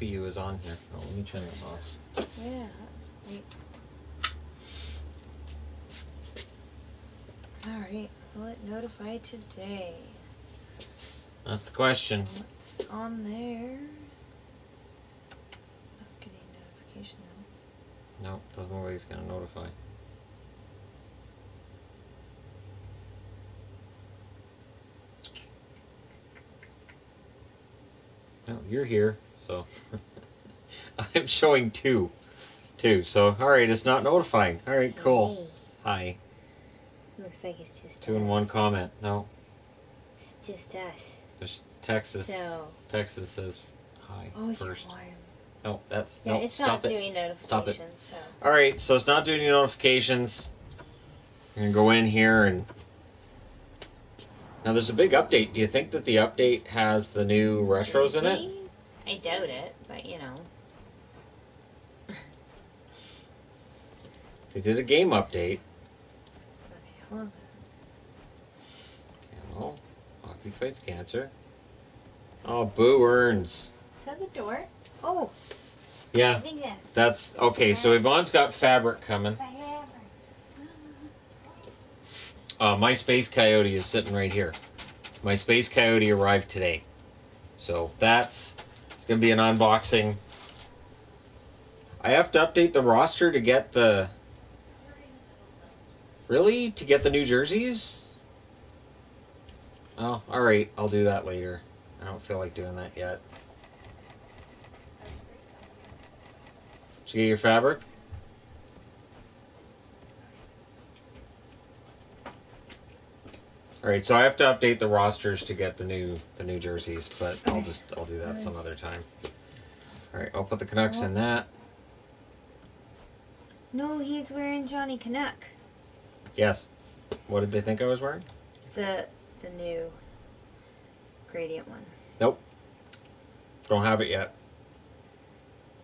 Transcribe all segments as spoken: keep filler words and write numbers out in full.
for you is on here. Oh, let me turn this off. Yeah, that's great. Alright, will it notify today? That's the question. What's on there? Not getting a notification now. Nope, doesn't look like it's going to notify. Well, you're here, so I'm showing two. Two, so alright, it's not notifying. Alright, cool. Hey. Hi. Looks like it's just two us. In one comment. No. It's just us. There's Texas. So. Texas says hi oh, first. You are. No, that's yeah, no. It's stop not it. Doing notifications. Stop it. So. All right, so it's not doing notifications. I'm gonna go in here and now there's a big update. Do you think that the update has the new retros in it? I doubt it, but you know. They did a game update. Camel. Well, hockey fights cancer. Oh, Boo earns. Is that the door? Oh. Yeah. I think that's, that's okay. So Yvonne's got fabric coming. Fabric. Uh, my space coyote is sitting right here. My space coyote arrived today, so that's it's gonna be an unboxing. I have to update the roster to get the. Really? To get the new jerseys? Oh, alright. I'll do that later. I don't feel like doing that yet. Did you get your fabric? Alright, so I have to update the rosters to get the new the new jerseys, but I'll just I'll do that some other time. Alright, I'll put the Canucks in that. No, he's wearing Johnny Canuck. Yes. What did they think I was wearing? The the new gradient one. Nope. Don't have it yet.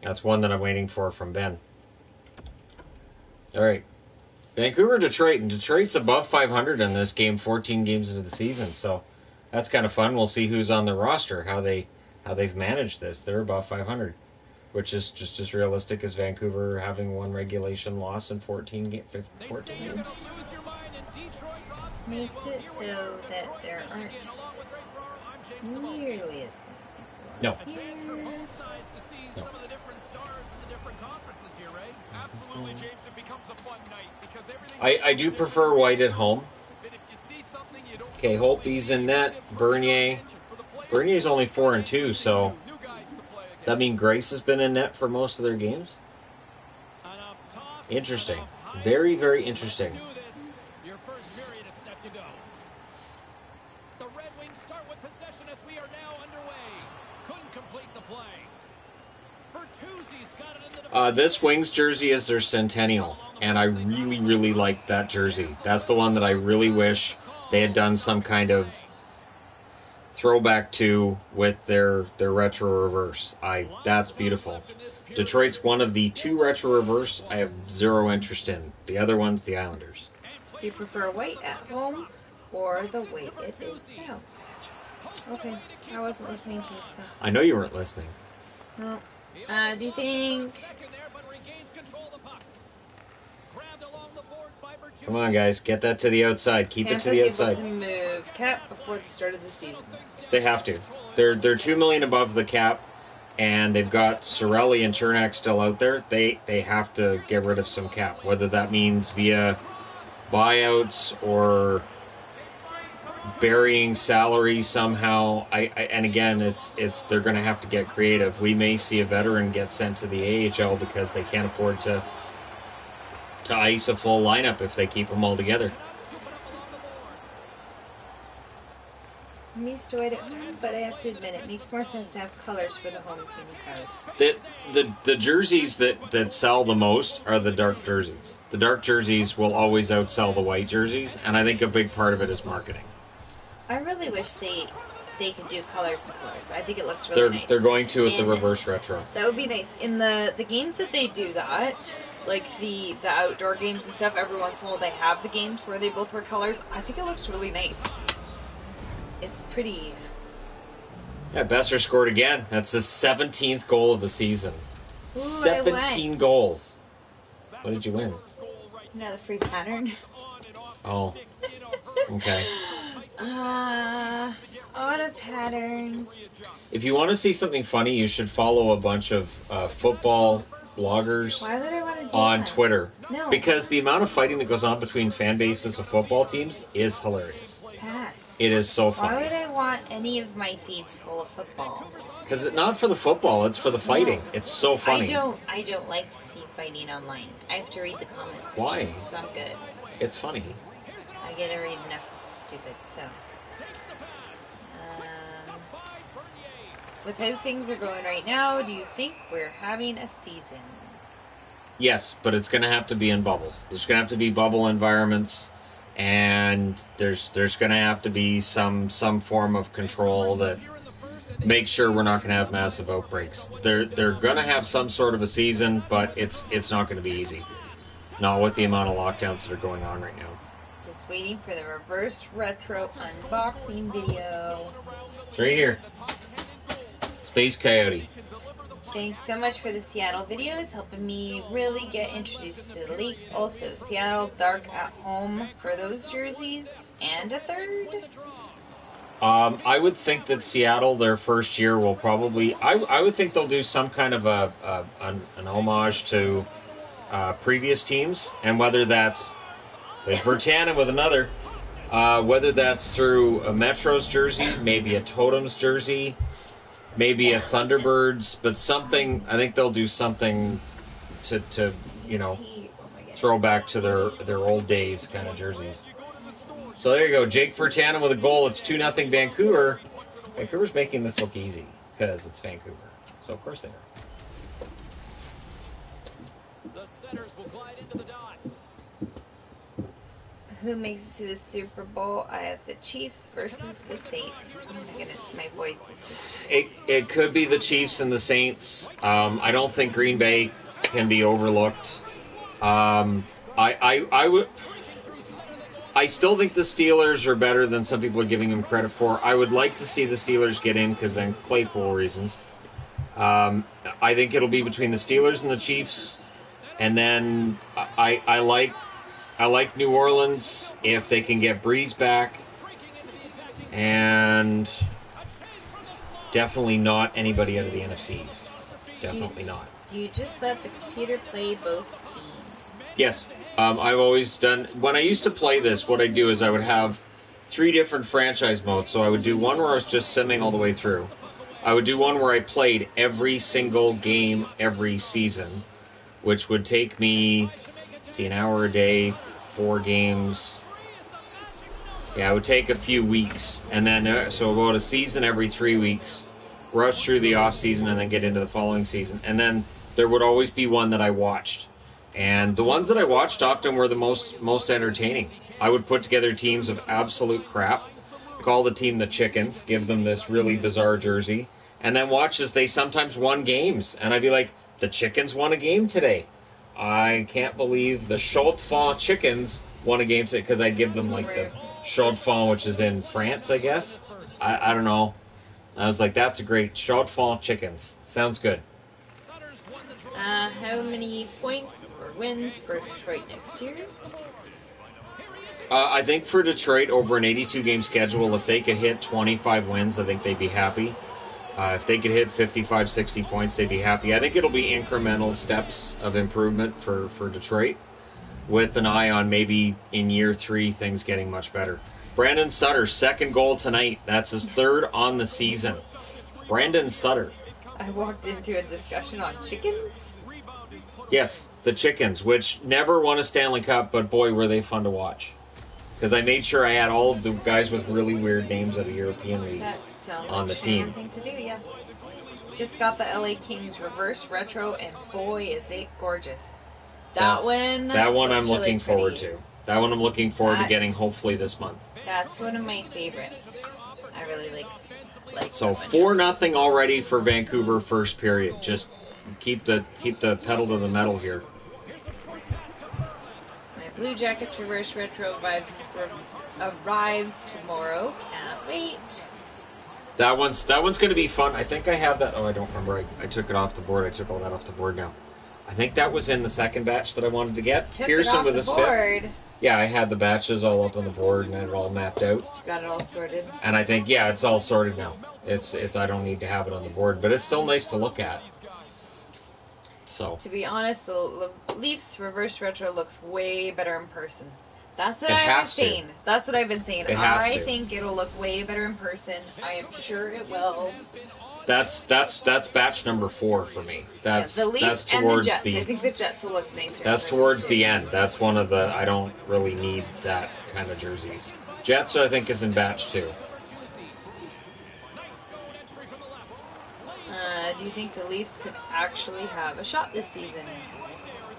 That's one that I'm waiting for from Ben. All right. Vancouver, Detroit. And Detroit's above five hundred in this game, fourteen games into the season. So that's kind of fun. We'll see who's on the roster, how, they, how they've managed this. They're above five hundred, which is just as realistic as Vancouver having one regulation loss in fourteen games. fourteen Makes it so that there aren't nearly as many. No. No. I, I do prefer White at home. Okay, Holtby's in net. Bernier. Bernier's only four and two, so... Does that mean Grace has been in net for most of their games? Interesting. Very, very interesting. Uh, this Wings jersey is their centennial, and I really, really like that jersey. That's the one that I really wish they had done some kind of throwback to with their their retro reverse. I that's beautiful. Detroit's one of the two retro reverse I have zero interest in. The other one's the Islanders. Do you prefer White at home or the way it is now? Okay, I wasn't listening to you. So. I know you weren't listening. Well, uh, do you think? Come on, guys, get that to the outside. Keep Tampa it to the outside. To move cap before the start of the season. They have to. They're they're two million above the cap, and they've got Cirelli and Chernak still out there. They they have to get rid of some cap, whether that means via buyouts or burying salary somehow. I, I and again, it's it's they're going to have to get creative. We may see a veteran get sent to the A H L because they can't afford to. To ice a full lineup if they keep them all together. I'm used to it at home, but I have to admit it makes more sense to have colors for the home team crowd. The, the, the jerseys that, that sell the most are the dark jerseys. The dark jerseys will always outsell the white jerseys, and I think a big part of it is marketing. I really wish they they could do colors and colors. I think it looks really they're, nice. They're going to with and the reverse retro. That would be nice. In the, the games that they do that... Like the, the outdoor games and stuff, every once in a while they have the games where they both wear colors. I think it looks really nice. It's pretty. Yeah, Besser scored again. That's his seventeenth goal of the season. Ooh, seventeen goals. What did you win? Another free pattern. Oh. Okay. Uh, auto pattern. If you want to see something funny, you should follow a bunch of uh, football bloggers Why would I want to do on that? Twitter. No. Because the amount of fighting that goes on between fan bases of football teams is hilarious. Pass. It is so funny. Why would I want any of my feeds full of football? Because it's not for the football, it's for the fighting. No. It's so funny. I don't, I don't like to see fighting online. I have to read the comments. Actually, Why? So I'm good. It's funny. I get to read enough stupid, so. Um, with how things are going right now, do you think we're having a season? Yes, but it's going to have to be in bubbles. There's going to have to be bubble environments, and there's there's going to have to be some some form of control that makes sure we're not going to have massive outbreaks. They're they're going to have some sort of a season, but it's it's not going to be easy. Not with the amount of lockdowns that are going on right now. Just waiting for the reverse retro unboxing video. It's right here. Space Coyote. Thanks so much for the Seattle video. It's helping me really get introduced to the league. Also, Seattle Dark at Home for those jerseys. And a third. Um, I would think that Seattle, their first year, will probably... I, I would think they'll do some kind of a, a an, an homage to uh, previous teams. And whether that's... There's Bertana with another. Uh, whether that's through a Metro's jersey, maybe a Totem's jersey, maybe a Thunderbirds, but something, I think they'll do something to, to you know, throw back to their, their old days kind of jerseys. So there you go. Jake Bertana with a goal. It's two nothing Vancouver. Vancouver's making this look easy because it's Vancouver. So, of course, they are. The centers will glide into the dot. Who makes it to the Super Bowl? I have the Chiefs versus the Saints. Oh my goodness, my voice is just... It, it could be the Chiefs and the Saints. Um, I don't think Green Bay can be overlooked. Um, I, I, I would... I still think the Steelers are better than some people are giving them credit for. I would like to see the Steelers get in because then Claypool reasons. Um, I think it'll be between the Steelers and the Chiefs. And then I, I like... I like New Orleans if they can get Breeze back, and definitely not anybody out of the N F C East. Definitely do, not. Do you just let the computer play both teams? Yes. Um, I've always done... When I used to play this, what I'd do is I would have three different franchise modes. So I would do one where I was just simming all the way through. I would do one where I played every single game every season, which would take me... See, an hour a day, four games. Yeah, it would take a few weeks. And then, uh, so we'll go to season every three weeks, rush through the off season, and then get into the following season. And then there would always be one that I watched. And the ones that I watched often were the most, most entertaining. I would put together teams of absolute crap, call the team the Chickens, give them this really bizarre jersey, and then watch as they sometimes won games. And I'd be like, the Chickens won a game today. I can't believe the Chaux-de-Fonds Chickens won a game today, because I give them like the Chaux-de-Fonds, which is in France, I guess. I, I don't know. I was like, that's a great Chaux-de-Fonds Chickens. Sounds good. Uh, how many points or wins for Detroit next year? Uh, I think for Detroit, over an eighty-two game schedule, if they could hit twenty-five wins, I think they'd be happy. Uh, if they could hit fifty-five, sixty points, they'd be happy. I think it'll be incremental steps of improvement for, for Detroit, with an eye on maybe in year three things getting much better. Brandon Sutter, second goal tonight. That's his third on the season. Brandon Sutter. I walked into a discussion on chickens. Yes, the Chickens, which never won a Stanley Cup, but boy, were they fun to watch. Because I made sure I had all of the guys with really weird names out of European leagues. On the team. Thing to do, yeah. Just got the L A Kings reverse retro, and boy, is it gorgeous. That that's, one. That one I'm really looking pretty. forward to. That one I'm looking forward that's, to getting hopefully this month. That's one of my favorites. I really like. like so four nothing already for Vancouver first period. Just keep the keep the pedal to the metal here. My Blue Jackets reverse retro vibes arrives tomorrow. Can't wait. That one's that one's going to be fun. I think I have that. Oh, I don't remember. I, I took it off the board. I took all that off the board now. I think that was in the second batch that I wanted to get. Took Here's it some off of this the board. Fit. Yeah, I had the batches all up on the board and had it all mapped out. You got it all sorted. And I think, yeah, it's all sorted now. It's it's I don't need to have it on the board, but it's still nice to look at. So. To be honest, the Leafs reverse retro looks way better in person. That's what I've been saying. That's what I've been saying. I think it'll look way better in person. I am sure it will. That's that's that's batch number four for me. That's yeah, the Leafs that's and towards the Jets. The, I think the Jets will look nicer. That's towards the end. That's one of the I don't really need that kind of jerseys. Jets I think is in batch two. Uh, do you think the Leafs could actually have a shot this season?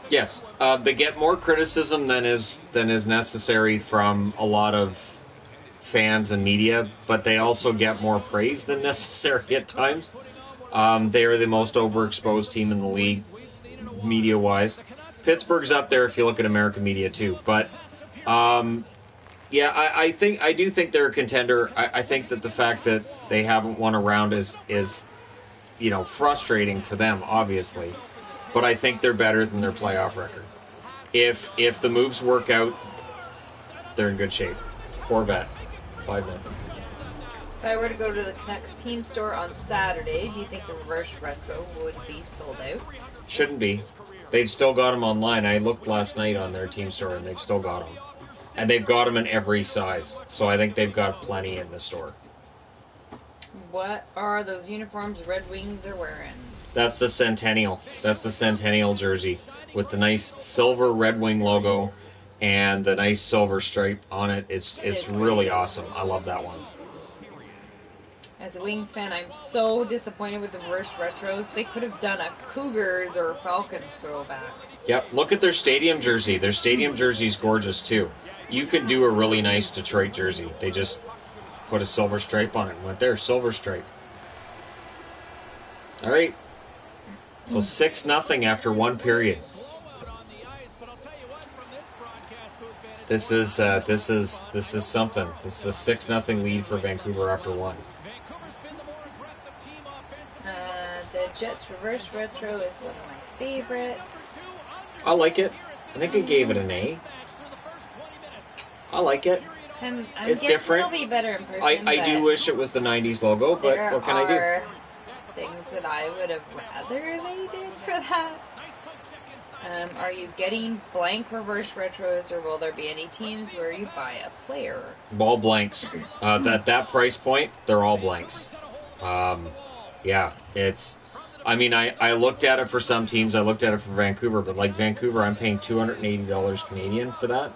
Yes, uh, they get more criticism than is than is necessary from a lot of fans and media, but they also get more praise than necessary at times. Um, they are the most overexposed team in the league, media-wise. Pittsburgh's up there if you look at American media too. But um, yeah, I, I think I do think they're a contender. I, I think that the fact that they haven't won a round is is you know frustrating for them, obviously. But I think they're better than their playoff record. If if the moves work out, they're in good shape. Corvette, five nothing. If I were to go to the Canucks team store on Saturday, do you think the reverse retro would be sold out? Shouldn't be. They've still got them online. I looked last night on their team store, and they've still got them. And they've got them in every size. So I think they've got plenty in the store. What are those uniforms Red Wings are wearing? That's the Centennial. That's the Centennial jersey with the nice silver Red Wing logo and the nice silver stripe on it. It's it's really awesome. I love that one. As a Wings fan, I'm so disappointed with the reverse retros. They could have done a Cougars or Falcons throwback. Yep, look at their stadium jersey. Their stadium jersey is gorgeous, too. You can do a really nice Detroit jersey. They just put a silver stripe on it and went there, silver stripe. All right. So six nothing after one period. This is uh, this is this is something. This is a six nothing lead for Vancouver after one. Uh, the Jets reverse retro is one of my favorites. I like it. I think I gave it an A. I like it. I'm, I'm it's different. It'll be better in person, I I do wish it was the nineties logo, but what can I do? Things that I would have rather they did for that. Um, are you getting blank reverse retros, or will there be any teams where you buy a player? All blanks. Uh, that that price point, they're all blanks. Um, yeah, it's. I mean, I I looked at it for some teams. I looked at it for Vancouver, but like Vancouver, I'm paying two hundred eighty dollars Canadian for that.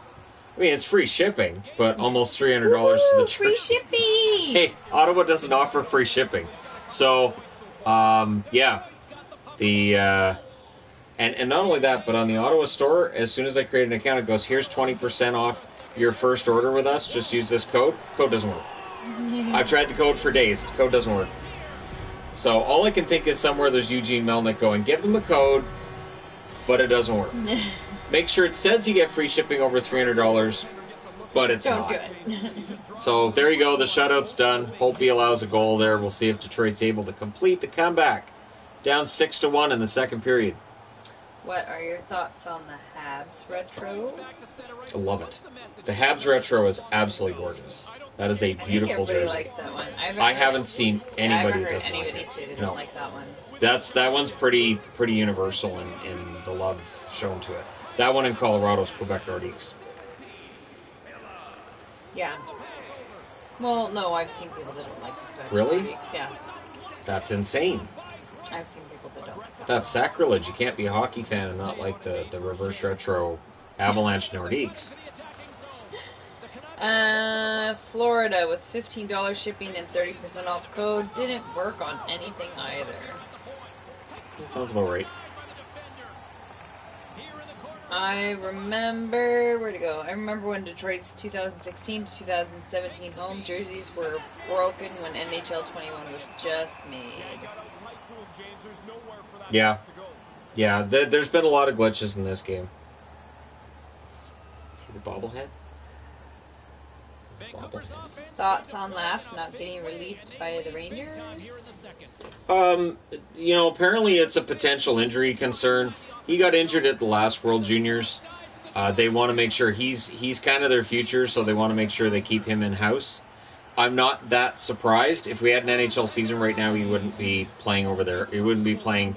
I mean, it's free shipping, but almost three hundred dollars to the church. Free shipping. Hey, Ottawa doesn't offer free shipping, so. Um, yeah, the, uh, and, and not only that, but on the Ottawa store, as soon as I create an account, it goes, here's twenty percent off your first order with us. Just use this code. Code doesn't work. Yeah. I've tried the code for days. The code doesn't work. So all I can think is somewhere there's Eugene Melnick going, give them a code, but it doesn't work. Make sure it says you get free shipping over three hundred dollars, but it's Don't not. Do it. So there you go. The shutout's done. Holtby allows a goal there. We'll see if Detroit's able to complete the comeback. Down six to one in the second period. What are your thoughts on the Habs retro? I love it. The Habs retro is absolutely gorgeous. That is a beautiful I think everybody jersey. Likes that one. I've I haven't seen anybody that doesn't anybody like it. Say they no. don't like that one. That's that one's pretty pretty universal in, in the love shown to it. That one in Colorado's Quebec Nordiques. Yeah. Well, no, I've seen people that don't like it. Really? Weeks, yeah. That's insane. I've seen people that don't. That's sacrilege. You can't be a hockey fan and not like the, the reverse retro Avalanche Nordiques. Uh, Florida was fifteen dollars shipping and thirty percent off code. Didn't work on anything either. That sounds about right. I remember, where'd it go? I remember when Detroit's two thousand sixteen to two thousand seventeen home jerseys were broken when N H L twenty-one was just made. Yeah. Yeah, th there's been a lot of glitches in this game. See the bobblehead? Thoughts on Laugh not getting released by the Rangers? Um, you know, apparently it's a potential injury concern. He got injured at the last World Juniors. Uh, they want to make sure he's he's kind of their future, so they want to make sure they keep him in-house. I'm not that surprised. If we had an N H L season right now, he wouldn't be playing over there. He wouldn't be playing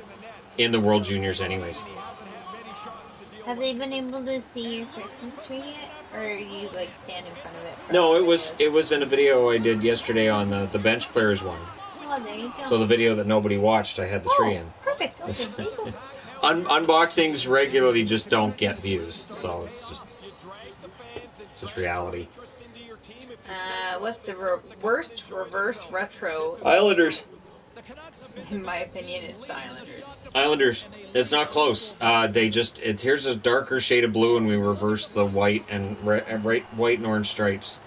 in the World Juniors anyways. Have they been able to see your Christmas tree yet? Or are you, like, stand in front of it? No, it was it was in a video I did yesterday on the, the bench players one. Oh, there you go. So the video that nobody watched, I had the oh, tree in. Perfect. Okay, there you go. Un- unboxings regularly just don't get views, so it's just just reality. Uh, what's the re- worst reverse retro? Islanders. In my opinion, it's Islanders. Islanders. It's not close. Uh, they just it's here's a darker shade of blue, and we reverse the white and re- white and orange stripes.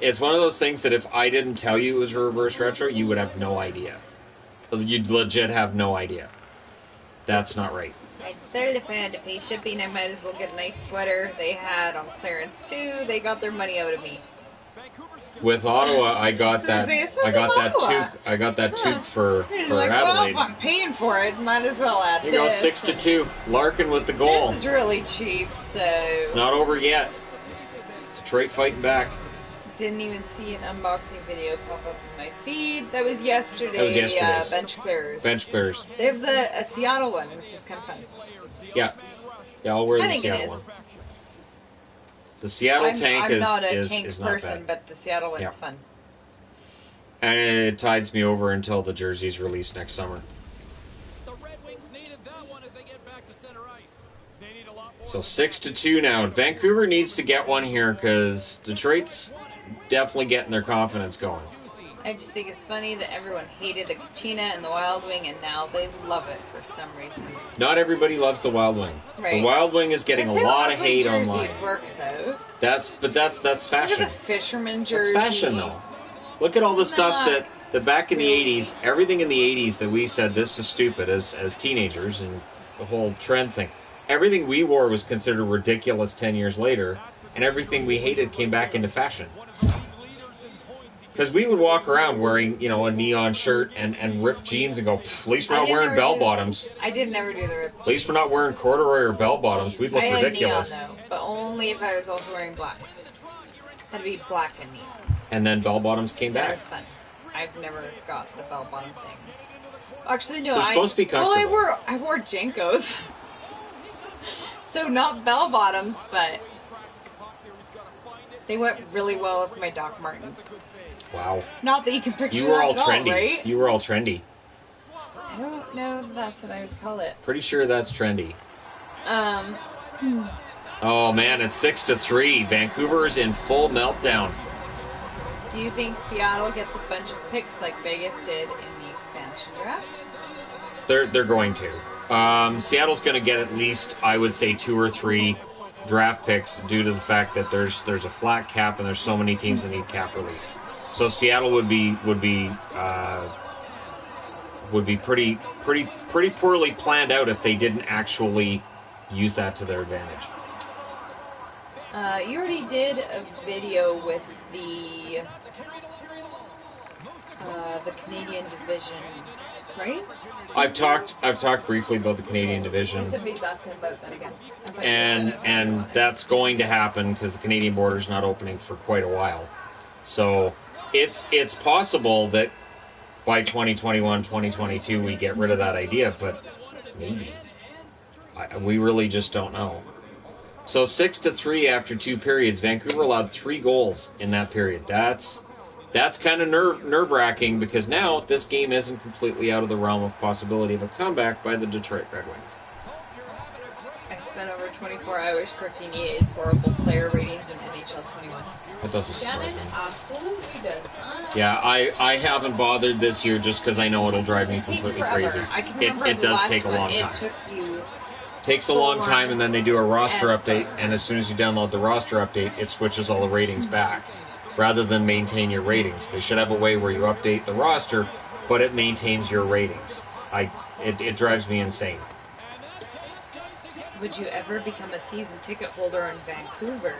It's one of those things that if I didn't tell you it was a reverse retro, you would have no idea. You'd legit have no idea. That's not right. I decided if I had to pay shipping, I might as well get a nice sweater they had on clearance too. They got their money out of me. With Ottawa, I got that. I, I got that toque. I got that toque for, for like, Adelaide. Well, if I'm paying for it, might as well add this. You go six to two. Larkin with the goal. This is really cheap, so it's not over yet. Detroit fighting back. Didn't even see an unboxing video pop up in my feed. That was yesterday. That was yesterday. Uh, bench clearers. Bench clearers. They have the a Seattle one, which is kind of fun. Yeah, yeah, I'll wear I the think Seattle it is. one. The Seattle I'm, tank I'm is not a is, tank is not person, bad. But the Seattle one's yeah. fun. And it tides me over until the jersey's released next summer. The Red Wings needed that one as they get back to center ice. They need a lot more. So six to two now. Vancouver needs to get one here because Detroit's definitely getting their confidence going. I just think it's funny that everyone hated the Kachina and the Wild Wing, and now they love it for some reason. Not everybody loves the Wild Wing. Right. The Wild Wing is getting that's a lot of hate online. Work, that's but that's that's fashion. Look at the fisherman jersey. That's fashion, though. Look at all the Not stuff that the back in really. the eighties, everything in the eighties that we said this is stupid as as teenagers, and the whole trend thing. Everything we wore was considered ridiculous ten years later, and everything we hated came back into fashion. Because we would walk around wearing, you know, a neon shirt and, and ripped jeans and go, at least we're not wearing bell-bottoms. I did never do the ripped At least we're not wearing corduroy or bell-bottoms. We'd look I had ridiculous. Neon, though, but only if I was also wearing black. That'd be black and neon. And then bell-bottoms came that back. That was fun. I've never got the bell-bottom thing. Actually, no, They're I... supposed to be comfortable. Well, I wore, I wore Jankos. So not bell-bottoms, but they went really well with my Doc Martens. Wow. Not that you can picture you were all trendy. All, right? You were all trendy. I don't know if that's what I would call it. Pretty sure that's trendy. Um. Oh, man, it's six to three. Vancouver is in full meltdown. Do you think Seattle gets a bunch of picks like Vegas did in the expansion draft? They're, they're going to. Um, Seattle's going to get at least, I would say, two or three draft picks due to the fact that there's there's a flat cap and there's so many teams that need cap relief. So Seattle would be would be uh, would be pretty pretty pretty poorly planned out if they didn't actually use that to their advantage. Uh, you already did a video with the uh, the Canadian division, right? I've talked I've talked briefly about the Canadian division. Somebody's asking about that again. And and that's going to happen because the Canadian border's not opening for quite a while. So It's it's possible that by twenty twenty-one, twenty twenty-two, we get rid of that idea, but maybe. I, we really just don't know. So six to three after two periods. Vancouver allowed three goals in that period. That's that's kind of nerve, nerve-wracking because now this game isn't completely out of the realm of possibility of a comeback by the Detroit Red Wings. I've spent over twenty-four hours correcting E A's horrible player ratings in N H L twenty-one. That doesn't surprise me. Absolutely does. Yeah, I, I haven't bothered this year just because I know it'll drive me it completely crazy. I can remember it it does take a long time. It took you takes a long time, and then they do a roster and update, and as soon as you download the roster update, it switches all the ratings back rather than maintain your ratings. They should have a way where you update the roster, but it maintains your ratings. I It, it drives me insane. Would you ever become a season ticket holder in Vancouver?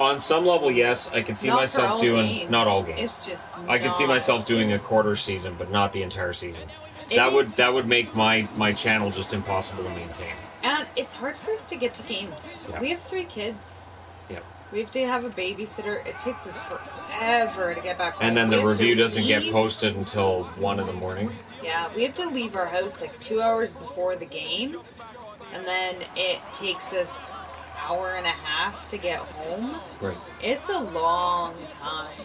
on some level, yes, I can see not myself doing games. Not all games. It's just I not. Can see myself doing a quarter season, but not the entire season. It that is, would that would make my my channel just impossible to maintain. And it's hard for us to get to games. Yeah. We have three kids. Yep. We have to have a babysitter. It takes us forever to get back home. And then we the review doesn't leave. Get posted until one in the morning. Yeah, we have to leave our house like two hours before the game, and then it takes us an hour and a half to get home. Right. It's a long time.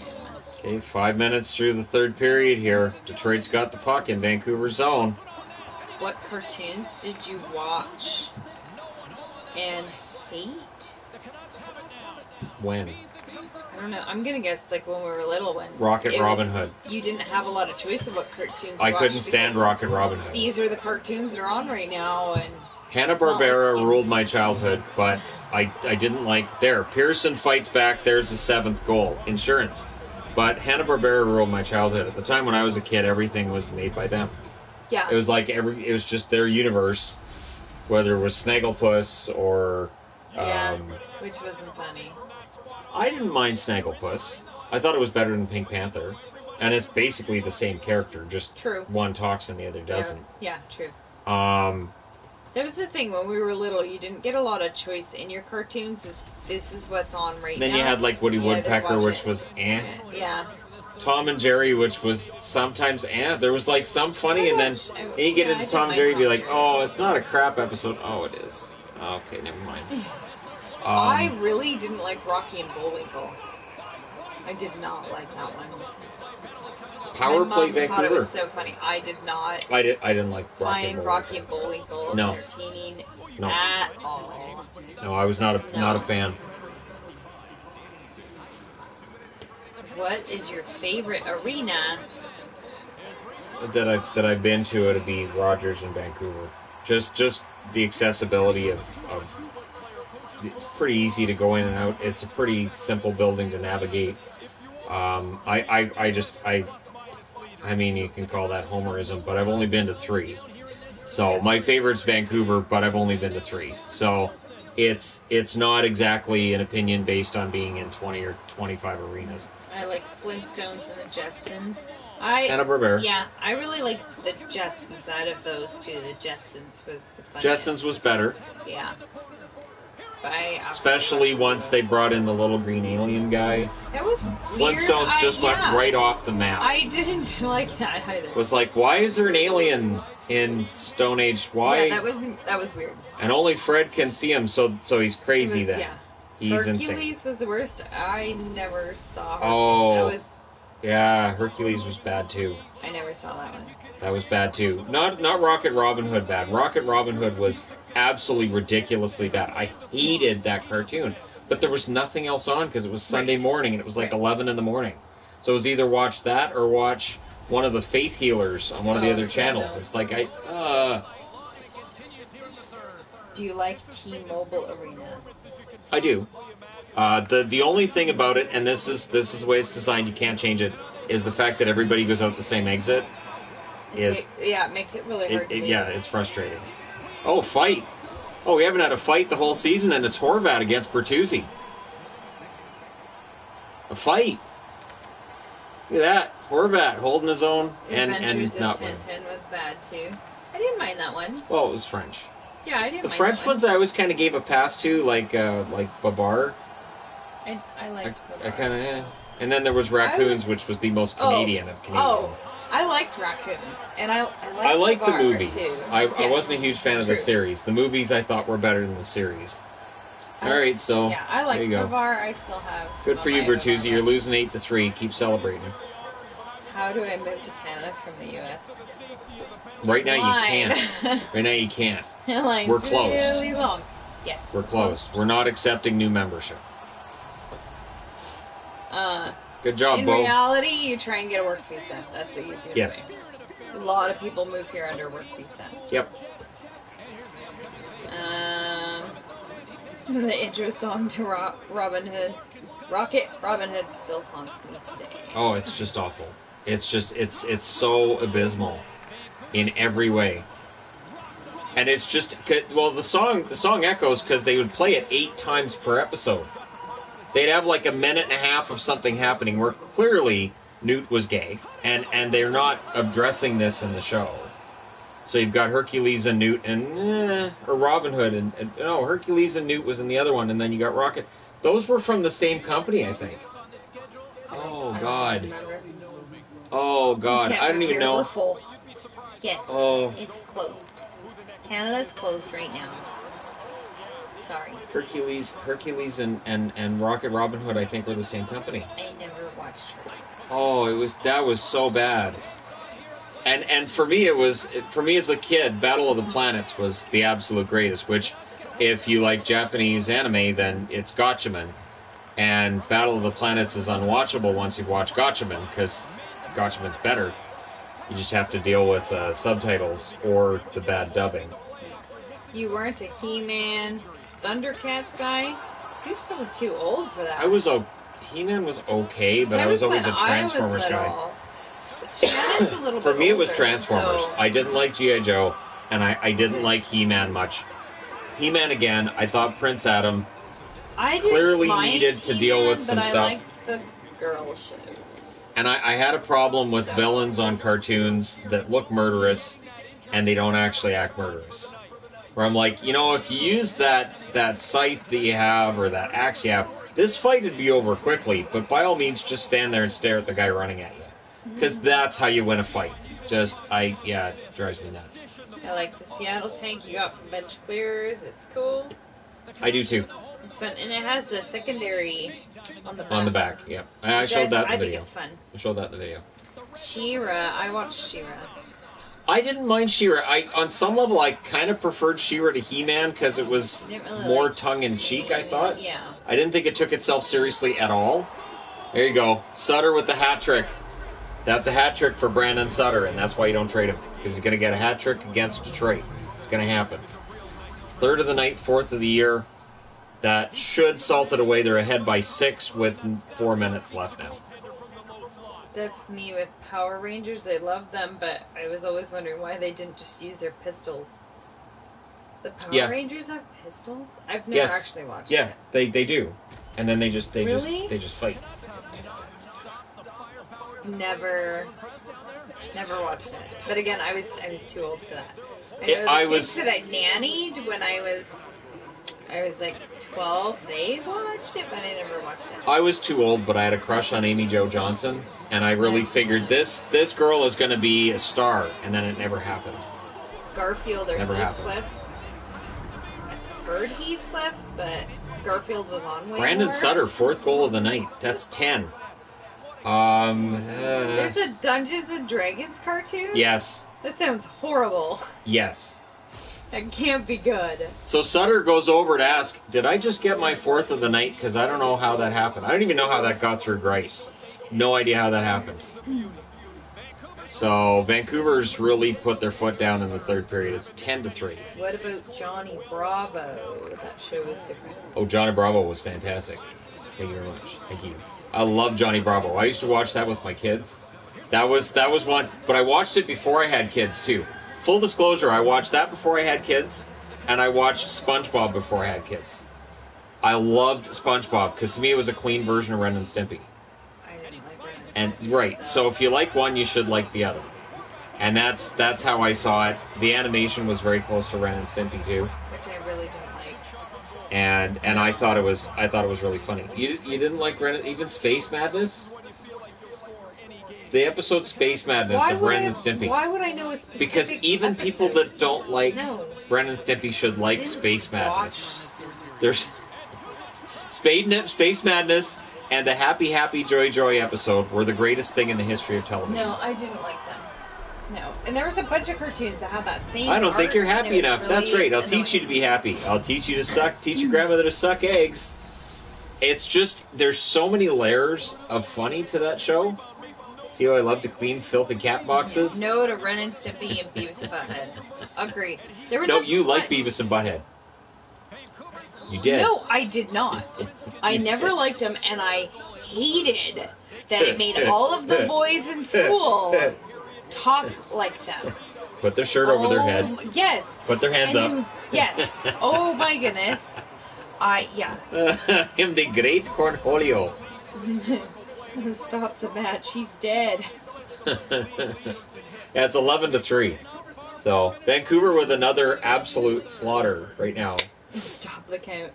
Okay, five minutes through the third period here. Detroit's got the puck in Vancouver's zone. What cartoons did you watch and hate? When? I don't know. I'm going to guess like when we were little. When Rocket Robin Hood. You didn't have a lot of choice of what cartoons I couldn't stand Rocket Robin Hood. These are the cartoons that are on right now. And Hanna-Barbera ruled my childhood, but I, I didn't like... There, Pearson fights back. There's the seventh goal. Insurance. But Hanna-Barbera ruled my childhood. At the time when I was a kid, everything was made by them. Yeah. It was like every... It was just their universe, whether it was Snagglepuss or... Um, yeah, which wasn't funny. I didn't mind Snagglepuss. I thought it was better than Pink Panther. And it's basically the same character, just true. One talks and the other doesn't. Yeah, yeah, true. Um, that was the thing, when we were little, you didn't get a lot of choice in your cartoons. This, this is what's on right then now. Then you had, like, Woody yeah, Woodpecker, which it. was eh. Yeah. Tom and Jerry, which was sometimes eh. There was, like, some funny, I and watched, then I, you get yeah, into I Tom and Jerry and be like, oh, it's not a crap episode. Oh, it is. Okay, never mind. Um, I really didn't like Rocky and Bullwinkle. I did not like that one. Power My Play Vancouver. I thought it was so funny. I did not. I did. I didn't like Rocky and Bullwinkle. Find Rocky and Bullwinkle no. entertaining no. at all. No, I was not a no. not a fan. What is your favorite arena? That I that I've been to it'd be Rogers in Vancouver. Just just the accessibility of. of It's pretty easy to go in and out. It's a pretty simple building to navigate. Um, I, I, I just, I, I mean, you can call that Homerism, but I've only been to three. So my favorite's Vancouver, but I've only been to three. So it's, it's not exactly an opinion based on being in twenty or twenty-five arenas. I like Flintstones and the Jetsons. I Hanna-Barbera. Yeah, I really liked the Jetsons out of those two. The Jetsons was the funniest. Jetsons was better. Yeah. Especially once they brought in the little green alien guy. That was weird. Flintstones I, just yeah. went right off the map. I didn't like that either. It was like, why is there an alien in Stone Age? Why? Yeah, that was that was weird. And only Fred can see him, so so he's crazy he was, then. Yeah. He's Hercules insane. Hercules was the worst. I never saw. Oh. That was, yeah, Hercules was bad too. I never saw that one. That was bad too. Not not Rocket Robin Hood bad. Rocket Robin Hood was absolutely ridiculously bad. I hated that cartoon, but there was nothing else on because it was Sunday right. morning and it was like right. eleven in the morning. So it was either watch that or watch one of the faith healers on one oh, of the other channels. Yeah, no. It's like I. Uh... Do you like T-Mobile Arena? I do. Uh, the the only thing about it, and this is this is the way it's designed, you can't change it, is the fact that everybody goes out the same exit. Is it, yeah, it makes it really hard. It, it, yeah, it's frustrating. Oh, fight. Oh, we haven't had a fight the whole season, and it's Horvat against Bertuzzi. A fight. Look at that. Horvat holding his own and, Adventures and not winning. Tintin was bad, too. I didn't mind that one. Well, it was French. Yeah, I didn't the mind The French that ones one. I always kind of gave a pass to, like uh, like Babar. I, I liked I, Babar. I kind of, yeah. And then there was Raccoons, was, which was the most Canadian oh, of Canadian. Oh. I liked Raccoons, and I I liked the movies. Too. I, yeah. I wasn't a huge fan True. of the series. The movies I thought were better than the series. I, All right, so yeah, I like Babar. I still have. Good for you, Bertuzzi. You're losing eight to three. Keep celebrating. How do I move to Canada from the U S? Right now Line. you can't. Right now you can't. Line's we're closed. Really long. Yes. We're closed. We're not accepting new membership. Uh. Good job, In Bo. reality, you try and get a work visa. That's the easiest yes. way. A lot of people move here under work visa. Yep. Um, the intro song to Ro Robin Hood. Rocket Robin Hood still haunts me today. Oh, it's just awful. It's just, it's, it's so abysmal in every way. And it's just, well, the song, the song echoes because they would play it eight times per episode. they'd have like a minute and a half of something happening where clearly Newt was gay, and, and they're not addressing this in the show. So you've got Hercules and Newt and, eh, or Robin Hood, and, and no, Hercules and Newt was in the other one, and then you got Rocket. Those were from the same company, I think. Oh, God. Oh, God. I don't even know. Full. Yes, oh. It's closed. Canada's closed right now. Sorry. Hercules, Hercules and, and, and Rocket Robin Hood, I think, were the same company. I never watched Hercules. Oh, it was, that was so bad. And and for me, it was, for me as a kid, Battle of the Planets was the absolute greatest, which if you like Japanese anime, then it's Gatchaman. And Battle of the Planets is unwatchable once you've watched Gatchaman, because Gatchaman's better. You just have to deal with uh, subtitles or the bad dubbing. You weren't a He-Man, Thundercats guy? He was probably too old for that. I was a... He-Man was okay, but I was always a Transformers guy. For me, it was Transformers. I didn't like G I Joe, and I, I didn't like He-Man much. He-Man again, I thought Prince Adam clearly needed to deal with some stuff. I liked the girl shows. And I, I had a problem with villains on cartoons that look murderous, and they don't actually act murderous. Where I'm like, you know, if you use that, that scythe that you have, or that axe you have, this fight would be over quickly, but by all means, just stand there and stare at the guy running at you. Because that's how you win a fight. Just, I, yeah, it drives me nuts. I like the Seattle tank you got from Bench Clearers. It's cool. I do too. It's fun. And it has the secondary on the back. On the back, yeah. I, I showed that in the video. I think it's fun. I showed that in the video. She-Ra. I watched She-Ra. I didn't mind She-Ra. I, on some level, I kind of preferred She-Ra to He-Man because it was really more like tongue-in-cheek, I thought. Yeah. I didn't think it took itself seriously at all. There you go. Sutter with the hat trick. That's a hat trick for Brandon Sutter, and that's why you don't trade him, because he's going to get a hat trick against Detroit. It's going to happen. Third of the night, fourth of the year. That should salt it away. They're ahead by six with four minutes left now. That's me with Power Rangers. I love them, but I was always wondering why they didn't just use their pistols. The Power yeah. Rangers have pistols? I've never yes. actually watched yeah, it. Yeah, they, they do. And then they just they really? just they just fight. Never, never watched it. But again, I was I was too old for that. I, it, I was that I nannied when I was I was like twelve. They watched it, but I never watched it. I was too old, but I had a crush on Amy Jo Johnson, and I really yeah. figured this this girl is going to be a star, and then it never happened. Garfield or never Heathcliff. Happened. I've heard Heathcliff, but Garfield was on way Brandon more. Sutter, fourth goal of the night. That's ten. Um, uh, There's a Dungeons and Dragons cartoon? Yes. That sounds horrible. Yes. That can't be good. So Sutter goes over to ask, did I just get my fourth of the night? Because I don't know how that happened. I don't even know how that got through Grice. No idea how that happened. So Vancouver's really put their foot down in the third period. It's ten to three. What about Johnny Bravo? That show was different. Oh, Johnny Bravo was fantastic. Thank you very much. Thank you. I love Johnny Bravo. I used to watch that with my kids. That was that was one, but I watched it before I had kids too. Full disclosure, I watched that before I had kids, and I watched SpongeBob before I had kids. I loved SpongeBob because to me it was a clean version of Ren and Stimpy. I didn't like Ren and Stimpy. And right, so if you like one, you should like the other. And that's that's how I saw it. The animation was very close to Ren and Stimpy too, which I really don't like. And and I thought it was I thought it was really funny. You you didn't like Ren, even Space Madness? The episode Space Madness why of Ren I, and Stimpy. Why would I know a specific Because even episode? People that don't like no. Ren and Stimpy should like Space Madness. Watch. There's Spade Space Madness and the Happy Happy Joy Joy episode were the greatest thing in the history of television. No, I didn't like them. No, and there was a bunch of cartoons that had that same I don't art, think you're happy enough. Really That's right. I'll annoying. teach you to be happy. I'll teach you to suck. Teach your grandmother to suck eggs. It's just, there's so many layers of funny to that show. See how I love to clean filth and cat boxes? No to Ren and Stimpy and Beavis and Butthead. Agree. There was no, you fun. like Beavis and Butthead. You did. No, I did not. I never did. liked them, and I hated that it made all of the boys in school talk like them. Put their shirt oh, over their head. Yes. Put their hands and, up. Yes. Oh my goodness. I, yeah. Him the great Cornholio. Stop the match, he's dead. Yeah, it's eleven to three. So, Vancouver with another absolute slaughter right now. Stop the count.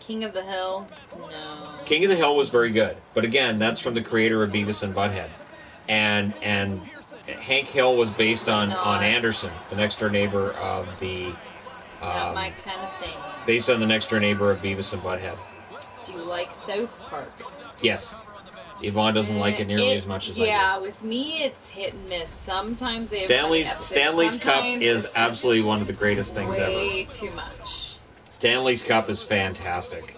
King of the Hill? No. King of the Hill was very good. But again, that's from the creator of Beavis and Butthead. And and Hank Hill was based on, on Anderson, the next door neighbor of the... Um, Not my kind of thing. Based on the next door neighbor of Beavis and Butthead. Do you like South Park? Yes. Yvonne doesn't uh, like it nearly it, as much as yeah, I do. Yeah, with me it's hit and miss. Sometimes they Stanley's Stanley's Cup is absolutely one of the greatest things way ever. Way too much. Stanley's Cup is fantastic.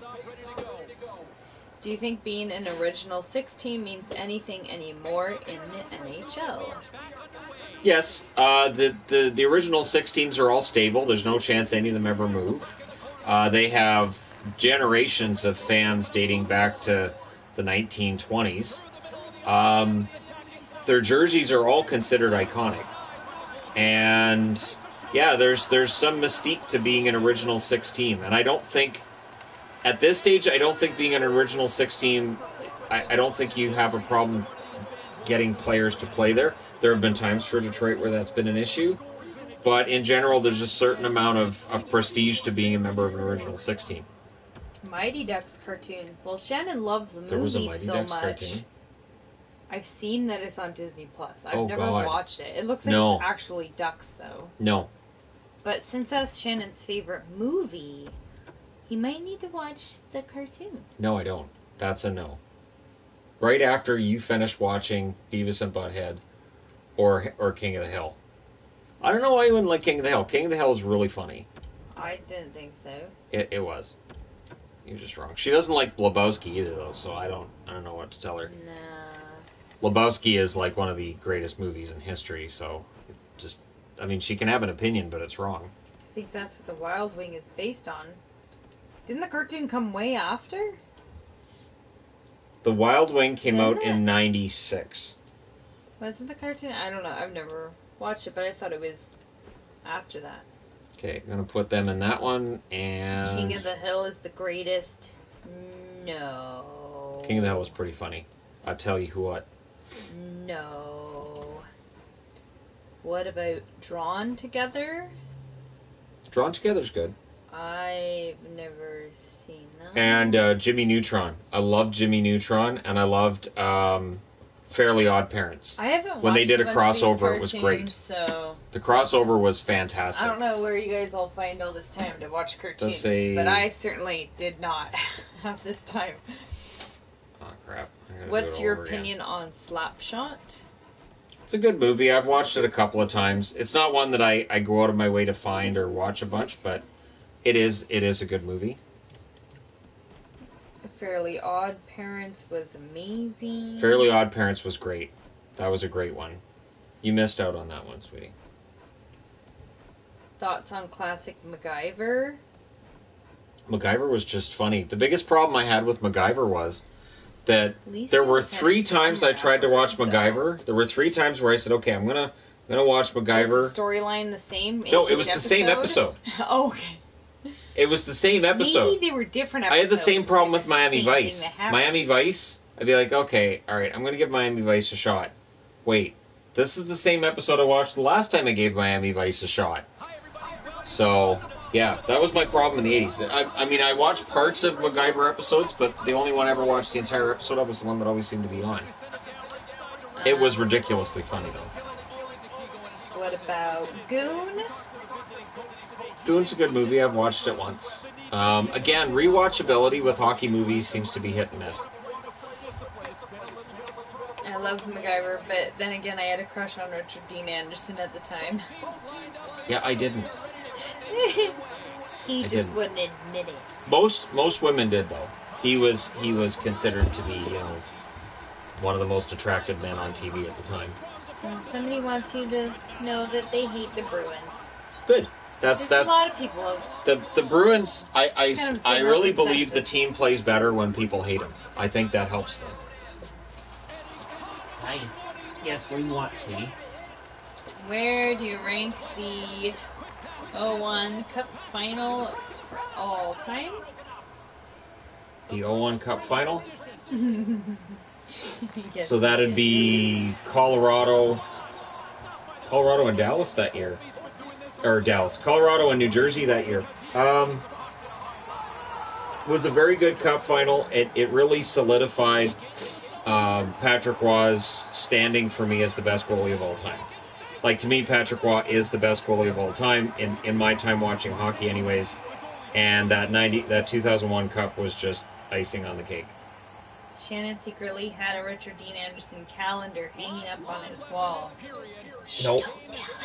Do you think being an original sixteen means anything anymore in the N H L? Yes. Uh, the, the, the original six teams are all stable. There's no chance any of them ever move. Uh, they have generations of fans dating back to the nineteen twenties. Um, their jerseys are all considered iconic. And, yeah, there's there's some mystique to being an original six team. And I don't think... At this stage, I don't think being an original six team, I, I don't think you have a problem getting players to play there. There have been times for Detroit where that's been an issue. But in general, there's a certain amount of, of prestige to being a member of an original six team. Mighty Ducks cartoon. Well, Shannon loves the there movie was a Mighty so Ducks much. Cartoon. I've seen that it's on Disney Plus. I've oh, never God. watched it. It looks like no. it's actually ducks, though. No. But since that's Shannon's favorite movie... You might need to watch the cartoon. No, I don't. That's a no. Right after you finish watching Beavis and Butthead or or King of the Hill. I don't know why you wouldn't like King of the Hill. King of the Hill is really funny. I didn't think so. It it was. You're just wrong. She doesn't like Lebowski either, though, so I don't I don't know what to tell her. Nah. Lebowski is like one of the greatest movies in history, so it just I mean she can have an opinion, but it's wrong. I think that's what The Wild Wing is based on. Didn't the cartoon come way after? The Wild Wing came Didn't out it? in ninety-six. Wasn't the cartoon? I don't know. I've never watched it, but I thought it was after that. Okay, I'm going to put them in that one, and... King of the Hill is the greatest. No. King of the Hill was pretty funny. I'll tell you what. No. What about Drawn Together? Drawn Together's good. I've never seen that. And uh, Jimmy Neutron. I loved Jimmy Neutron, and I loved um, Fairly OddParents. I haven't watched When they did a crossover, cartoons, it was great. So the crossover was fantastic. I don't know where you guys all find all this time to watch cartoons, say... but I certainly did not have this time. Oh, crap. What's your opinion again. on Slapshot? It's a good movie. I've watched it a couple of times. It's not one that I, I go out of my way to find or watch a bunch, but... It is. It is a good movie. Fairly Odd Parents was amazing. Fairly Odd Parents was great. That was a great one. You missed out on that one, sweetie. Thoughts on classic MacGyver? MacGyver was just funny. The biggest problem I had with MacGyver was that there were three times I tried to watch MacGyver. There were three times where I said, "Okay, I'm gonna, I'm gonna watch MacGyver." Was the storyline the same? No, it was the same episode. Oh, okay. It was the same episode. Maybe they were different episodes. I had the same problem with Miami Vice. Miami Vice, I'd be like, okay, all right, I'm going to give Miami Vice a shot. Wait, this is the same episode I watched the last time I gave Miami Vice a shot. So, yeah, that was my problem in the eighties. I, I mean, I watched parts of MacGyver episodes, but the only one I ever watched the entire episode of was the one that always seemed to be on. It was ridiculously funny, though. What about Goon? Goon's a good movie. I've watched it once. Um, again, rewatchability with hockey movies seems to be hit and miss. I love MacGyver, but then again, I had a crush on Richard Dean Anderson at the time. Yeah, I didn't. he I just didn't. wouldn't admit it. Most most women did, though. He was he was considered to be, you know, one of the most attractive men on T V at the time. And somebody wants you to know that they hate the Bruins. Good. That's There's that's a lot of people. The the Bruins. I I, kind of I really consensus. believe the team plays better when people hate them. I think that helps them. Hi. Yes. What do you want, sweetie? Where do you rank the oh one Cup final all time. The oh one Cup Final? Yes. So that'd be Colorado, Colorado and Dallas that year. Or Dallas. Colorado and New Jersey that year. Um, it was a very good Cup Final. It, it really solidified um, Patrick Roy's standing for me as the best goalie of all time. Like, to me, Patrick Roy is the best goalie of all time, in, in my time watching hockey anyways. And that ninety, that two thousand one Cup was just icing on the cake. Shannon secretly had a Richard Dean Anderson calendar hanging up on his wall. Nope.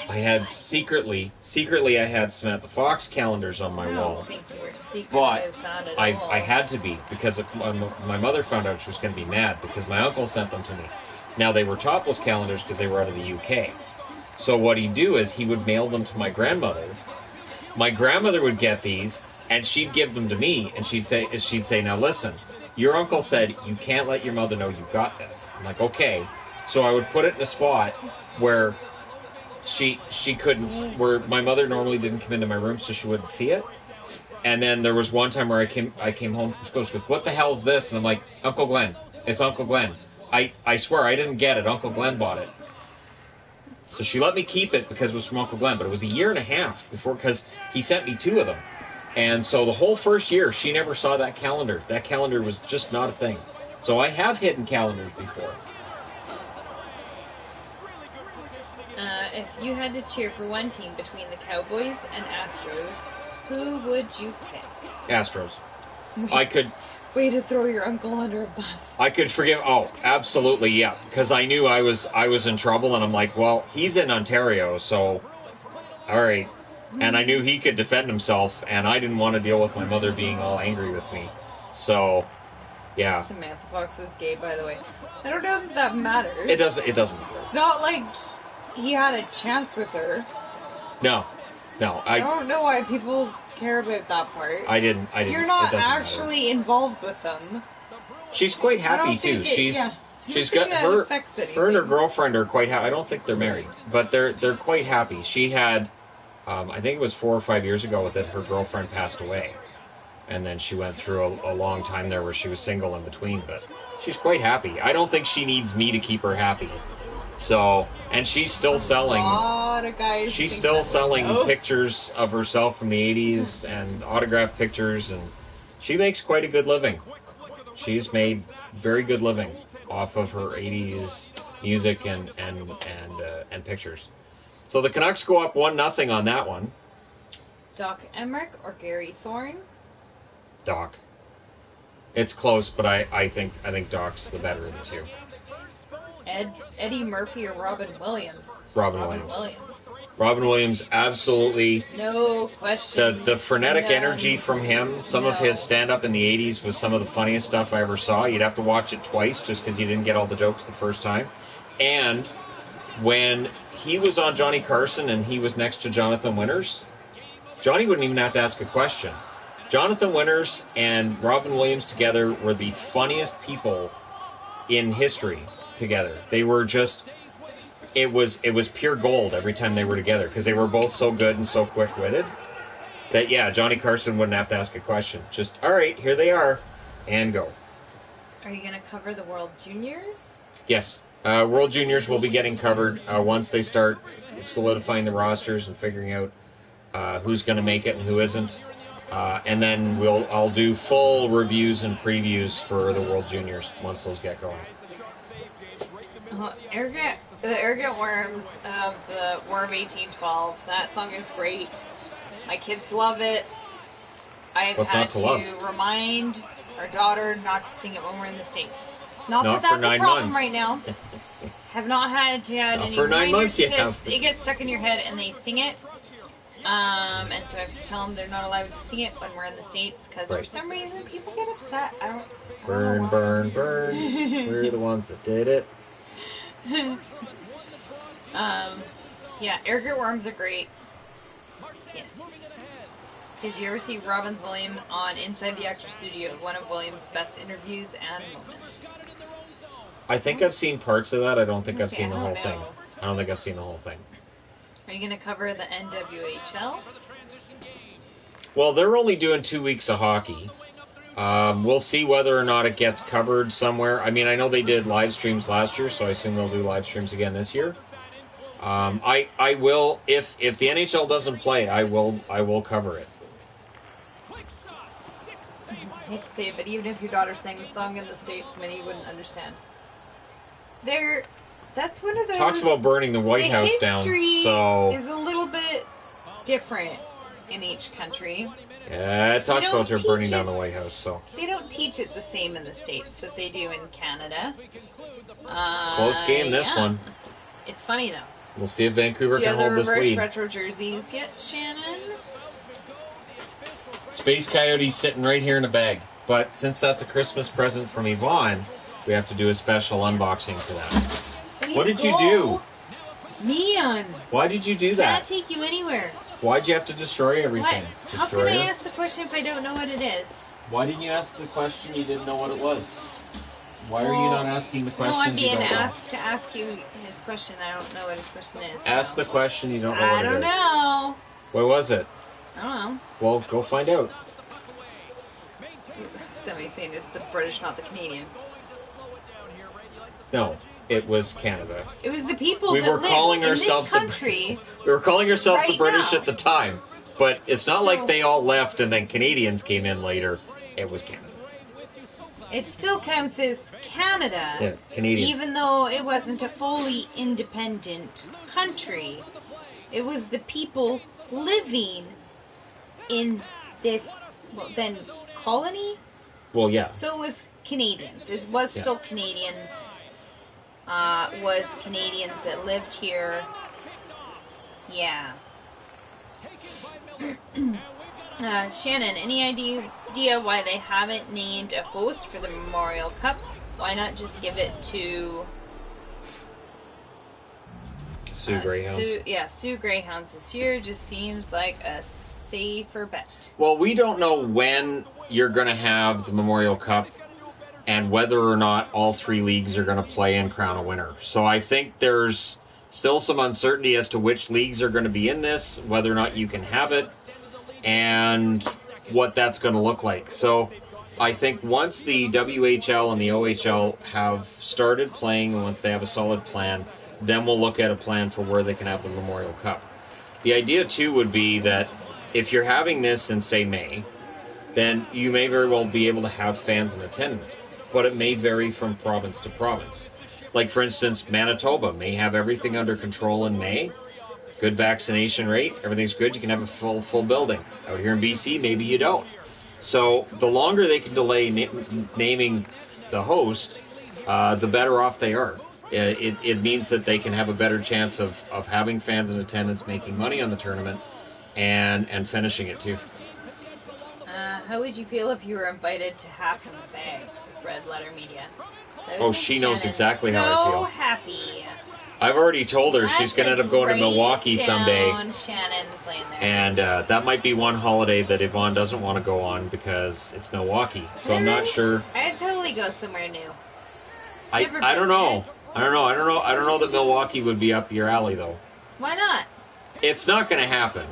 I had secretly, secretly I had Samantha Fox calendars on my wall. I don't think you were secretly, but not at I, all. I had to be, because if my, my mother found out, she was going to be mad, because my uncle sent them to me. Now, they were topless calendars because they were out of the U K. So what he'd do is he would mail them to my grandmother. My grandmother would get these, and she'd give them to me, and she'd say, she'd say, now listen, your uncle said you can't let your mother know you got this. I'm like, okay. So I would put it in a spot where she she couldn't, where my mother normally didn't come into my room, so she wouldn't see it. And then there was one time where I came I came home from school. She goes, what the hell is this? And I'm like, Uncle Glenn. It's Uncle Glenn. I, I swear I didn't get it. Uncle Glenn bought it. So she let me keep it because it was from Uncle Glenn. But it was a year and a half before, because he sent me two of them. And so the whole first year, she never saw that calendar. That calendar was just not a thing. So I have hidden calendars before. Uh, if you had to cheer for one team between the Cowboys and Astros, who would you pick? Astros. Wait, I could... Way to throw your uncle under a bus. I could forgive... Oh, absolutely, yeah. Because I knew I was I was in trouble, and I'm like, well, he's in Ontario, so... All right. And I knew he could defend himself, and I didn't want to deal with my mother being all angry with me. So, yeah. Samantha Fox was gay, by the way. I don't know if that matters. It doesn't. It doesn't matter. It's not like he had a chance with her. No, no. I, I don't know why people care about that part. I didn't. I didn't. You're not actually matter. Involved with them. She's quite happy too. It, she's yeah. she's got her. Her and her girlfriend are quite happy. I don't think they're married, but they're they're quite happy. She had. Um, I think it was four or five years ago that her girlfriend passed away. And then she went through a, a long time there where she was single in between. But she's quite happy. I don't think she needs me to keep her happy. So, and she's still a selling. Lot of guys she's still selling way, pictures of herself from the eighties and autographed pictures. And she makes quite a good living. She's made very good living off of her eighties music and, and, and, uh, and pictures. So the Canucks go up one nothing on that one. Doc Emmerich or Gary Thorne? Doc. It's close, but I, I think I think Doc's the better of the two. Ed, Eddie Murphy or Robin Williams? Robin, Robin Williams. Williams. Robin Williams, absolutely. No question. The, the frenetic None. energy from him, some no. of his stand-up in the eighties was some of the funniest stuff I ever saw. You'd have to watch it twice just because you didn't get all the jokes the first time. And when... he was on Johnny Carson and he was next to Jonathan Winters. Johnny wouldn't even have to ask a question. Jonathan Winters and Robin Williams together were the funniest people in history together. They were just, it was it was pure gold every time they were together because they were both so good and so quick-witted that, yeah, Johnny Carson wouldn't have to ask a question. Just, all right, here they are, and go. Are you going to cover the World Juniors? Yes. Uh, World Juniors will be getting covered uh, once they start solidifying the rosters and figuring out uh, who's going to make it and who isn't. Uh, and then we'll I'll do full reviews and previews for the World Juniors once those get going. Uh, arrogant, the Arrogant Worms of the War of eighteen twelve. That song is great. My kids love it. I've What's had to, to remind our daughter not to sing it when we're in the States. Not, not that that's a problem months. right now. Have not had to add not any for nine months you have. It gets stuck in your head and they sing it. Um, and so I have to tell them they're not allowed to sing it when we're in the States because right. for some reason people get upset. I don't. I burn, don't know burn, burn. We're the ones that did it. um, yeah, Arrogant Worms are great. Yes. Did you ever see Robin Williams on Inside the Actor's Studio, one of Williams' best interviews and moments? I think I've seen parts of that. I don't think okay, I've seen the whole know. thing. I don't think I've seen the whole thing. Are you going to cover the N W H L? Well, they're only doing two weeks of hockey. Um, we'll see whether or not it gets covered somewhere. I mean, I know they did live streams last year, so I assume they'll do live streams again this year. Um, I I will if if the N H L doesn't play, I will I will cover it. I hate to say it, but even if your daughter sang the song in the States, many wouldn't understand. There, that's one of those. Talks about burning the White House down. The history is a little bit different in each country. Yeah, it talks about her burning down the White House. So they don't teach it the same in the States that they do in Canada. Uh, Close game, this yeah. one. It's funny though. We'll see if Vancouver can hold this lead. Retro jerseys yet, Shannon? Space Coyote's sitting right here in a bag. But since that's a Christmas present from Yvonne, we have to do a special unboxing for that. What did you do? Neon. Why did you do that? I can't take you anywhere. Why'd you have to destroy everything? What? How can I ask the question if I don't know what it is? Why didn't you ask the question you didn't know what it was? Why well, are you not asking the question? No, I'm being asked know? to ask you his question. I don't know what his question is. Ask so. the question you don't know what it is. I don't know. What was it? I don't know. Well, go find out. Somebody's saying it's the British, not the Canadians. No, it was Canada. It was the people. We that were calling ourselves country. The, we were calling ourselves right the British now. at the time, but it's not so, like they all left and then Canadians came in later. It was Canada. It still counts as Canada, yeah, Canadians. Even though it wasn't a fully independent country. It was the people living in this, well, then colony. Well, yeah. So it was Canadians. It was still yeah. Canadians. Uh, was Canadians that lived here. Yeah. uh, Shannon, any idea why they haven't named a host for the Memorial Cup? Why not just give it to Sue uh, Greyhounds? Sue, yeah, Sue Greyhounds this year just seems like a safer bet. Well, we don't know when you're going to have the Memorial Cup and whether or not all three leagues are going to play and crown a winner. So I think there's still some uncertainty as to which leagues are going to be in this, whether or not you can have it, and what that's going to look like. So I think once the W H L and the O H L have started playing, once they have a solid plan, then we'll look at a plan for where they can have the Memorial Cup. The idea, too, would be that if you're having this in, say, May, then you may very well be able to have fans in attendance, but it may vary from province to province. Like, for instance, Manitoba may have everything under control in May. Good vaccination rate, everything's good, you can have a full full building. Out here in B C, maybe you don't. So the longer they can delay na naming the host, uh, the better off they are. It, it means that they can have a better chance of, of having fans in attendance, making money on the tournament, and, and finishing it too. Uh, how would you feel if you were invited to half of the bag with Red Letter Media? Oh, she Shannon knows exactly so how I feel. Happy. I've already told her That's she's going to end up going to Milwaukee someday. Shannon's laying there. And uh, that might be one holiday that Yvonne doesn't want to go on because it's Milwaukee. So I'm not sure. I'd totally go somewhere new. I, I don't know. I don't know. I don't know. I don't know that Milwaukee would be up your alley, though. Why not? It's not going to happen.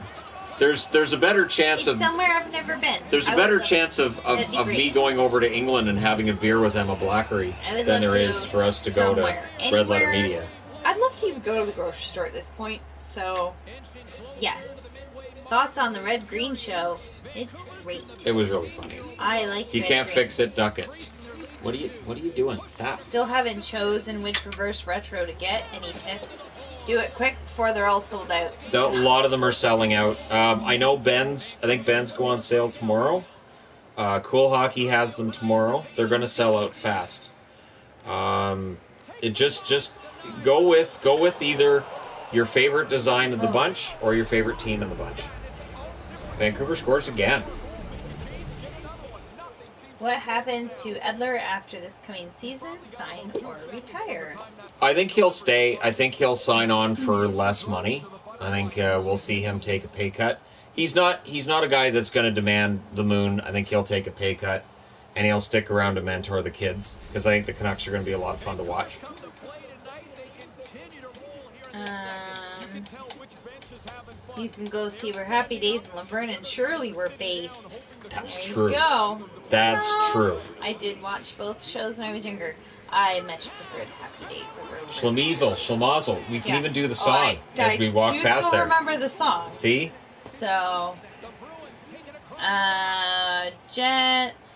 There's there's a better chance it's of somewhere I've never been. There's a I better chance of, of, be of me going over to England and having a beer with Emma Blackery than there is for us to go to anywhere. Red Letter Media. I'd love to even go to the grocery store at this point. So, yeah. Thoughts on the Red Green show? It's great. It was really funny. I like. You Red can't Green. fix it, duck it. What are you What are you doing? Stop. Still haven't chosen which reverse retro to get. Any tips? Do it quick before they're all sold out. The, a lot of them are selling out. Um, I know Ben's, I think Ben's go on sale tomorrow. Uh, Cool Hockey has them tomorrow. They're going to sell out fast. Um, it just just go with go with either your favorite design of the oh. bunch or your favorite team in the bunch. Vancouver scores again. What happens to Edler after this coming season? Sign or retire? I think he'll stay. I think he'll sign on for less money. I think uh, we'll see him take a pay cut. He's not he's not a guy that's going to demand the moon. I think he'll take a pay cut, and he'll stick around to mentor the kids, because I think the Canucks are going to be a lot of fun to watch. Um, You can go see where Happy Days and Laverne and Shirley were based. That's there true. You go. That's so, true. I did watch both shows when I was younger. I much preferred Happy Days over Schlemizel, Schlemazel. We can yeah. even do the song oh, I, as I we walk do past still there. I remember the song. See? So, uh, Jets.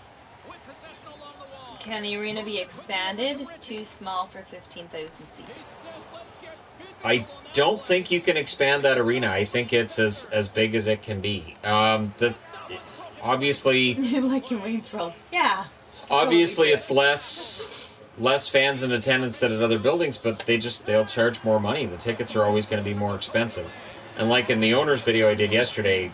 Can the arena be expanded? Too small for fifteen thousand seats. I don't think you can expand that arena. I think it's as, as big as it can be. Um, the obviously, like in Wayne's World, yeah. Obviously, it's less less fans in attendance than at other buildings, but they just they'll charge more money. The tickets are always going to be more expensive. And like in the owner's video I did yesterday,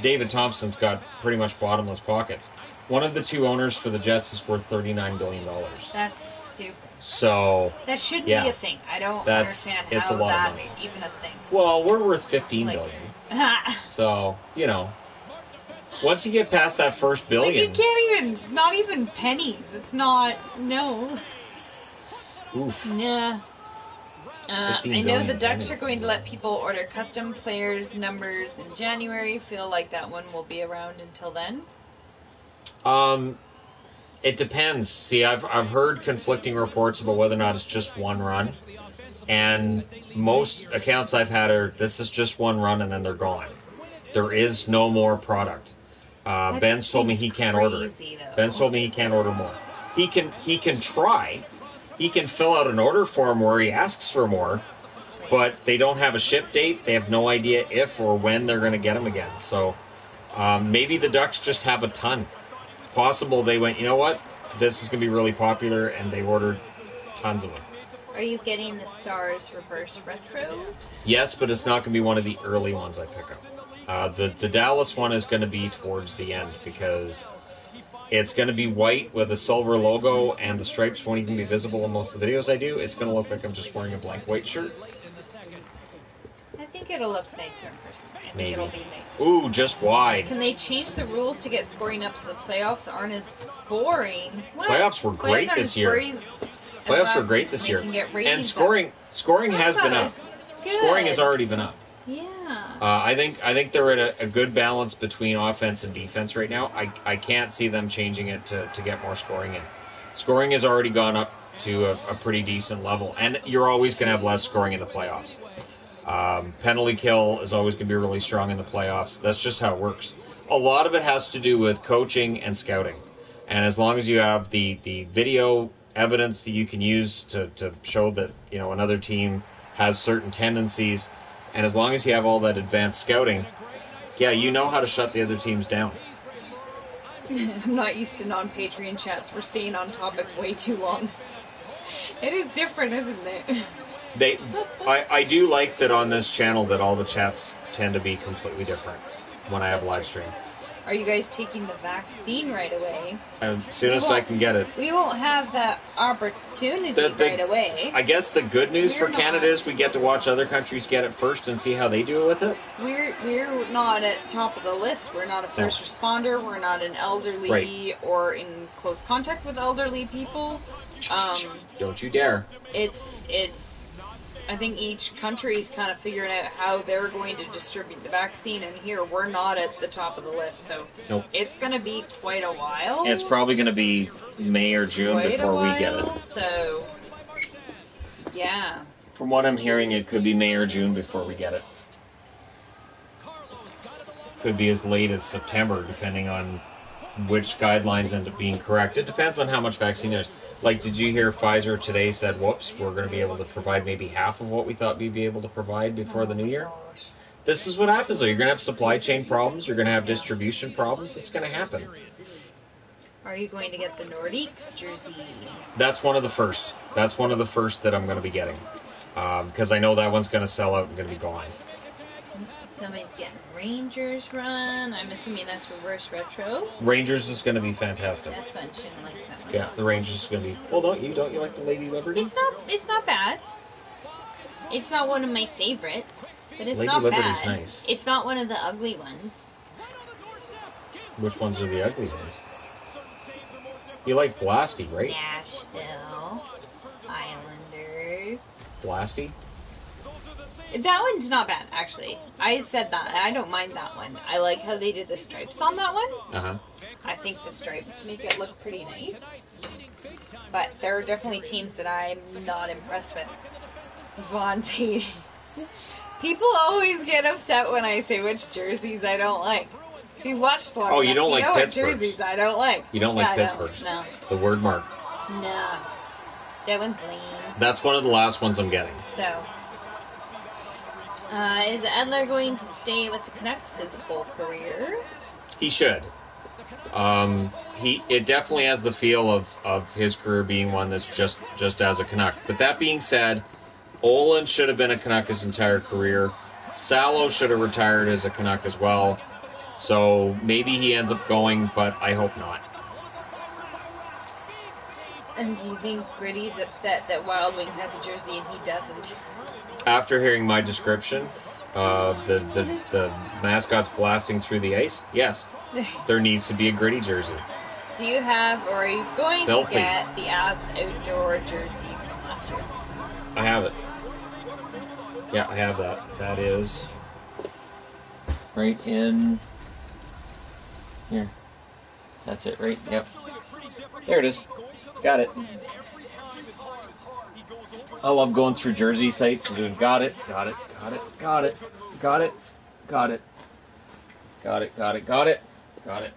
David Thompson's got pretty much bottomless pockets. One of the two owners for the Jets is worth thirty-nine billion dollars. That's stupid. So that shouldn't yeah, be a thing. I don't that's, understand how it's a lot that's of money. Even a thing. Well, we're worth fifteen billion dollars. So, you know, once you get past that first billion. Like you can't even, not even pennies. It's not, no. Oof. Nah. Uh, I know the Ducks are going to let people order custom players' numbers in January. Feel like that one will be around until then? Um, it depends. See, I've I've heard conflicting reports about whether or not it's just one run, and most accounts I've had are this is just one run and then they're gone. There is no more product. Uh, Ben's told me he can't order it. Ben's told me he can't order more. He can he can try. He can fill out an order form where he asks for more, but they don't have a ship date. They have no idea if or when they're going to get them again. So um, maybe the Ducks just have a ton. It's possible they went, you know what? This is going to be really popular, and they ordered tons of them. Are you getting the Stars Reverse Retro? Yes, but it's not going to be one of the early ones I pick up. Uh, the, the Dallas one is going to be towards the end because... It's going to be white with a silver logo, and the stripes won't even be visible in most of the videos I do. It's going to look like I'm just wearing a blank white shirt. I think it'll look nicer in person. I think Maybe. It'll be nicer. Ooh, just wide. Can they change the rules to get scoring up so the playoffs aren't as boring? What? Playoffs were great playoffs this year. Playoffs were great this year. And scoring up. scoring That's has been up. Good. Scoring has already been up. Yeah. Uh, I think I think they're at a, a good balance between offense and defense right now. I, I can't see them changing it to, to get more scoring in. Scoring has already gone up to a, a pretty decent level, and you're always going to have less scoring in the playoffs. Um, penalty kill is always going to be really strong in the playoffs. That's just how it works. A lot of it has to do with coaching and scouting, and as long as you have the, the video evidence that you can use to, to show that you know another team has certain tendencies. And as long as you have all that advanced scouting, yeah, you know how to shut the other teams down. I'm not used to non-Patreon chats. We're staying on topic way too long. It is different, isn't it? They, I, I do like that on this channel that all the chats tend to be completely different when I have live stream. Are you guys taking the vaccine right away? As soon as I can get it. We won't have that opportunity the, the, right away. I guess the good news we're for not. Canada is we get to watch other countries get it first and see how they do it with it. We're we're not at top of the list. We're not a first no. responder. We're not an elderly right. or in close contact with elderly people. Um, Don't you dare. It's it's. I think each country is kind of figuring out how they're going to distribute the vaccine, and here we're not at the top of the list, so nope. It's going to be quite a while. It's probably going to be May or June quite before while, we get it. So, yeah. From what I'm hearing, it could be May or June before we get it. Could be as late as September, depending on which guidelines end up being correct. It depends on how much vaccine there's. Like, did you hear Pfizer today said, whoops, we're going to be able to provide maybe half of what we thought we'd be able to provide before oh the new year? Gosh. This is what happens, though. You're going to have supply chain problems. You're going to have distribution problems. It's going to happen. Are you going to get the Nordiques jersey? That's one of the first. That's one of the first that I'm going to be getting. Because um, I know that one's going to sell out and going to be gone. Somebody's getting Rangers run. I'm assuming that's reverse retro. Rangers is going to be fantastic. That's fun. Shouldn't like that one. Yeah, the Rangers is going to be. Well, don't you? Don't you like the Lady Liberty? It's not. It's not bad. It's not one of my favorites, but it's Lady not Liberty's bad. Nice. It's not one of the ugly ones. Which ones are the ugly ones? You like Blasty, right? Nashville Islanders. Blasty. That one's not bad, actually. I said that. I don't mind that one. I like how they did the stripes on that one. Uh-huh. I think the stripes make it look pretty nice. But there are definitely teams that I'm not impressed with. Vaughn's hating. People always get upset when I say which jerseys I don't like. If you watched long enough, oh, you don't you like know what jerseys I don't like. You don't like yeah, Pittsburghs. No. The word mark. No. That one's lame. That's one of the last ones I'm getting. So. Uh, is Adler going to stay with the Canucks his whole career? He should. Um, he it definitely has the feel of, of his career being one that's just, just as a Canuck. But that being said, Olin should have been a Canuck his entire career. Sallow should have retired as a Canuck as well. So maybe he ends up going, but I hope not. And do you think Gritty's upset that Wild Wing has a jersey and he doesn't? After hearing my description of the, the, the mascots blasting through the ice, yes, there needs to be a Gritty jersey. Do you have, or are you going Filthy. to get the Avs outdoor jersey from last year? I have it. Yeah, I have that. That is right in here. That's it, right? Yep. There it is. Got it. I love going through jersey sites and doing got it, got it, got it, got it, got it, got it, got it, got it, got it, got it.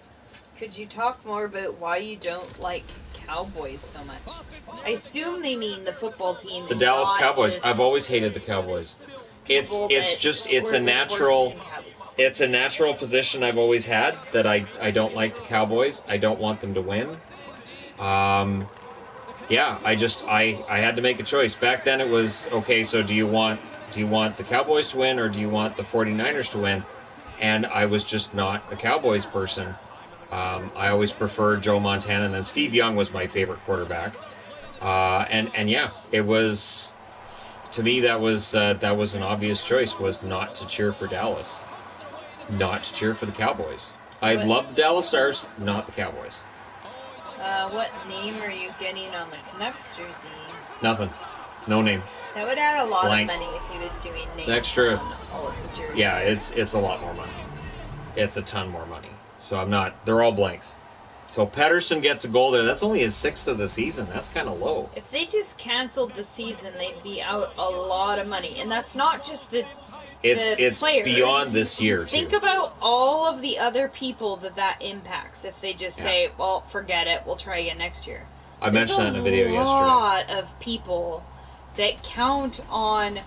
Could you talk more about why you don't like Cowboys so much? I assume they mean the football team. The Dallas Cowboys. I've always hated the Cowboys. It's it's just it's a natural it's a natural position I've always had that I I don't like the Cowboys. I don't want them to win. Um, yeah, I just, I, I had to make a choice. Back then it was, okay, so do you want, do you want the Cowboys to win or do you want the forty-niners to win? And I was just not a Cowboys person. Um, I always preferred Joe Montana, and then Steve Young was my favorite quarterback. Uh, and, and yeah, it was, to me, that was, uh, that was an obvious choice, was not to cheer for Dallas, not to cheer for the Cowboys. I love the Dallas Stars, not the Cowboys. Uh, what name are you getting on the Canucks jersey? Nothing. No name. That would add a lot Blank. of money if he was doing names. It's extra. On all of the jerseys. Yeah, it's it's a lot more money. It's a ton more money. So I'm not. They're all blanks. So Pettersson gets a goal there. That's only his sixth of the season. That's kind of low. If they just canceled the season, they'd be out a lot of money, and that's not just the. It's it's players. beyond this year. Too. Think about all of the other people that that impacts if they just yeah. say, "Well, forget it. We'll try again next year." I There's mentioned that in a video yesterday. A lot of people that count on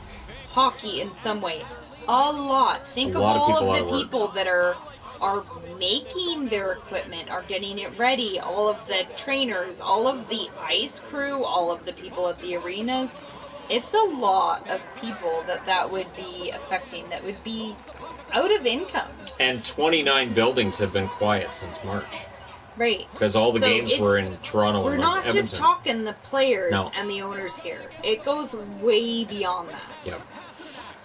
hockey in some way. A lot. Think a lot of all of, people of the of people that are are making their equipment, are getting it ready. All of the trainers, all of the ice crew, all of the people at the arenas. It's a lot of people that that would be affecting, that would be out of income. And twenty-nine buildings have been quiet since March. Right. Because all the so games were in Toronto we're and We're not Edmonton. just talking the players no. and the owners here. It goes way beyond that. Yep.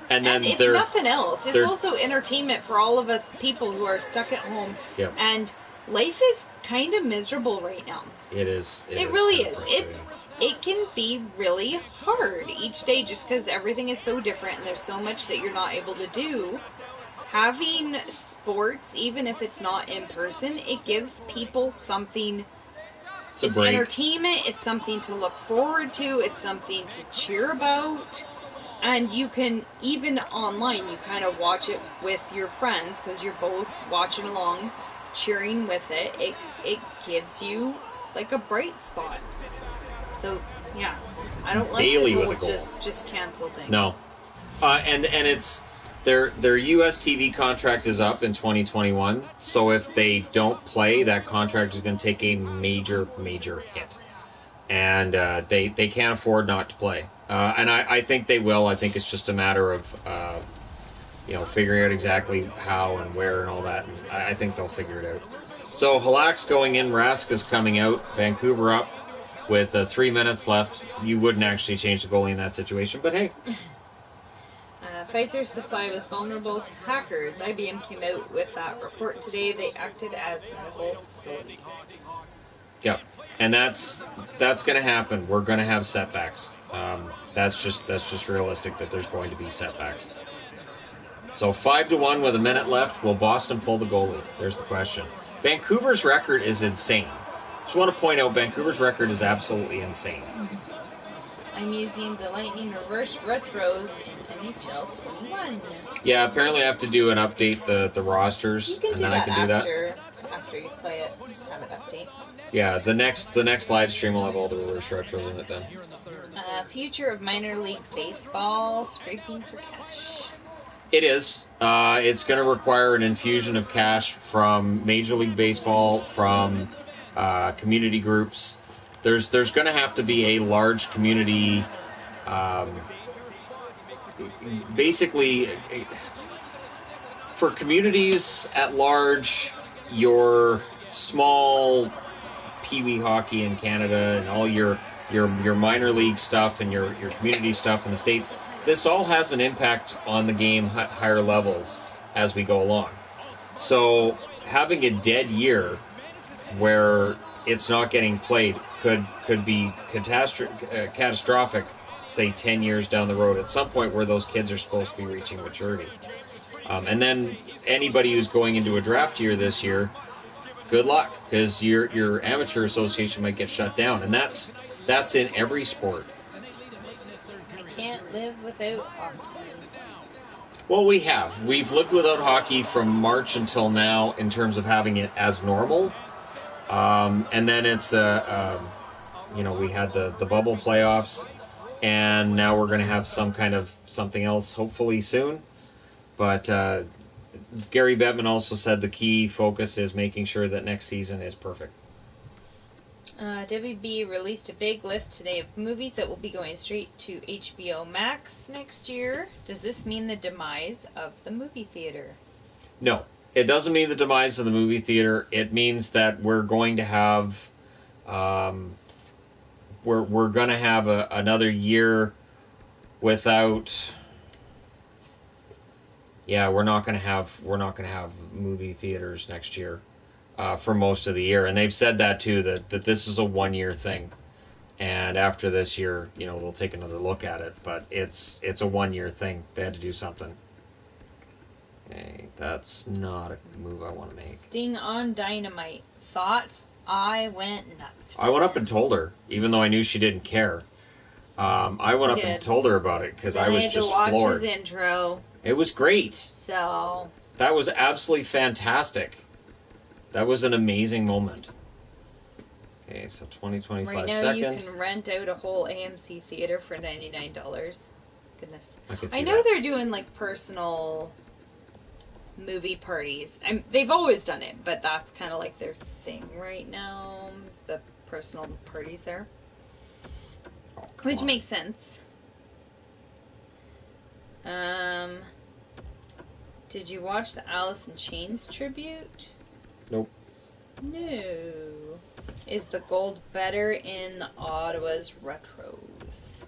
And then and there... nothing else. It's also entertainment for all of us people who are stuck at home. Yep. And life is kind of miserable right now. It is. It, it is really is. It's... It can be really hard each day just because everything is so different and there's so much that you're not able to do. Having sports, even if it's not in person, it gives people something. It's, it's entertainment. It's something to look forward to. It's something to cheer about. And you can, even online, you kind of watch it with your friends because you're both watching along, cheering with it. It, it gives you like a bright spot. So, yeah, I don't like Daily this whole just, just cancel thing. No. Uh, and and it's their their U S T V contract is up in twenty twenty-one, so if they don't play, that contract is going to take a major, major hit. And uh, they, they can't afford not to play. Uh, and I, I think they will. I think it's just a matter of, uh, you know, figuring out exactly how and where and all that. And I, I think they'll figure it out. So, Halak's going in, Rask is coming out, Vancouver up. With uh, three minutes left, you wouldn't actually change the goalie in that situation, but hey. uh, Pfizer's supply was vulnerable to hackers. I B M came out with that report today. They acted as medical facilities. Yep, and that's that's going to happen. We're going to have setbacks. Um, that's just that's just realistic that there's going to be setbacks. So five to one with a minute left. Will Boston pull the goalie? There's the question. Vancouver's record is insane. Just want to point out Vancouver's record is absolutely insane. I'm using the Lightning reverse retros in N H L twenty-one. Yeah, apparently I have to do an update the the rosters, you can and do then that I can after, do that after you play it. Just have it update. Yeah, the next the next live stream will have all the reverse retros in it then. Uh, future of minor league baseball, scraping for cash. It is. Uh, it's going to require an infusion of cash from Major League Baseball, from uh, community groups. There's there's going to have to be a large community. Um, basically, for communities at large, your small peewee hockey in Canada and all your your your minor league stuff and your your community stuff in the States. This all has an impact on the game at higher levels as we go along. So having a dead year where it's not getting played could could be catastrophic, say ten years down the road at some point where those kids are supposed to be reaching maturity. Um, and then anybody who's going into a draft year this year, good luck, because your your amateur association might get shut down. And that's that's in every sport. Can't live without hockey. Well, we have. We've lived without hockey from March until now in terms of having it as normal. Um, and then it's, uh, um, you know, we had the, the bubble playoffs, and now we're going to have some kind of something else hopefully soon. But uh, Gary Bettman also said the key focus is making sure that next season is perfect. Uh, W B released a big list today of movies that will be going straight to H B O Max next year. Does this mean the demise of the movie theater? No, it doesn't mean the demise of the movie theater. It means that we're going to have, um, we're we're going to have a, another year without. Yeah, we're not going to have we're not going to have movie theaters next year. Uh, for most of the year, and they've said that too, that, that this is a one-year thing, and after this year, you know, they'll take another look at it, but it's it's a one-year thing. They had to do something. Okay, that's not a move I want to make. Sting on Dynamite. Thoughts? I went nuts. I went up and told her, even though I knew she didn't care. Um, I went up and told her about it, because I was just floored. I had to watch his intro. It was great. So. That was absolutely fantastic. That was an amazing moment. Okay, so twenty, twenty-five right now second. You can rent out a whole A M C theater for ninety-nine dollars. Goodness. I, I know that. They're doing, like, personal movie parties. I'm, they've always done it, but that's kind of, like, their thing right now. It's the personal parties there. Oh, Which on. makes sense. Um, did you watch the Alice in Chains tribute? Nope. No. Is the gold better in Ottawa's retros?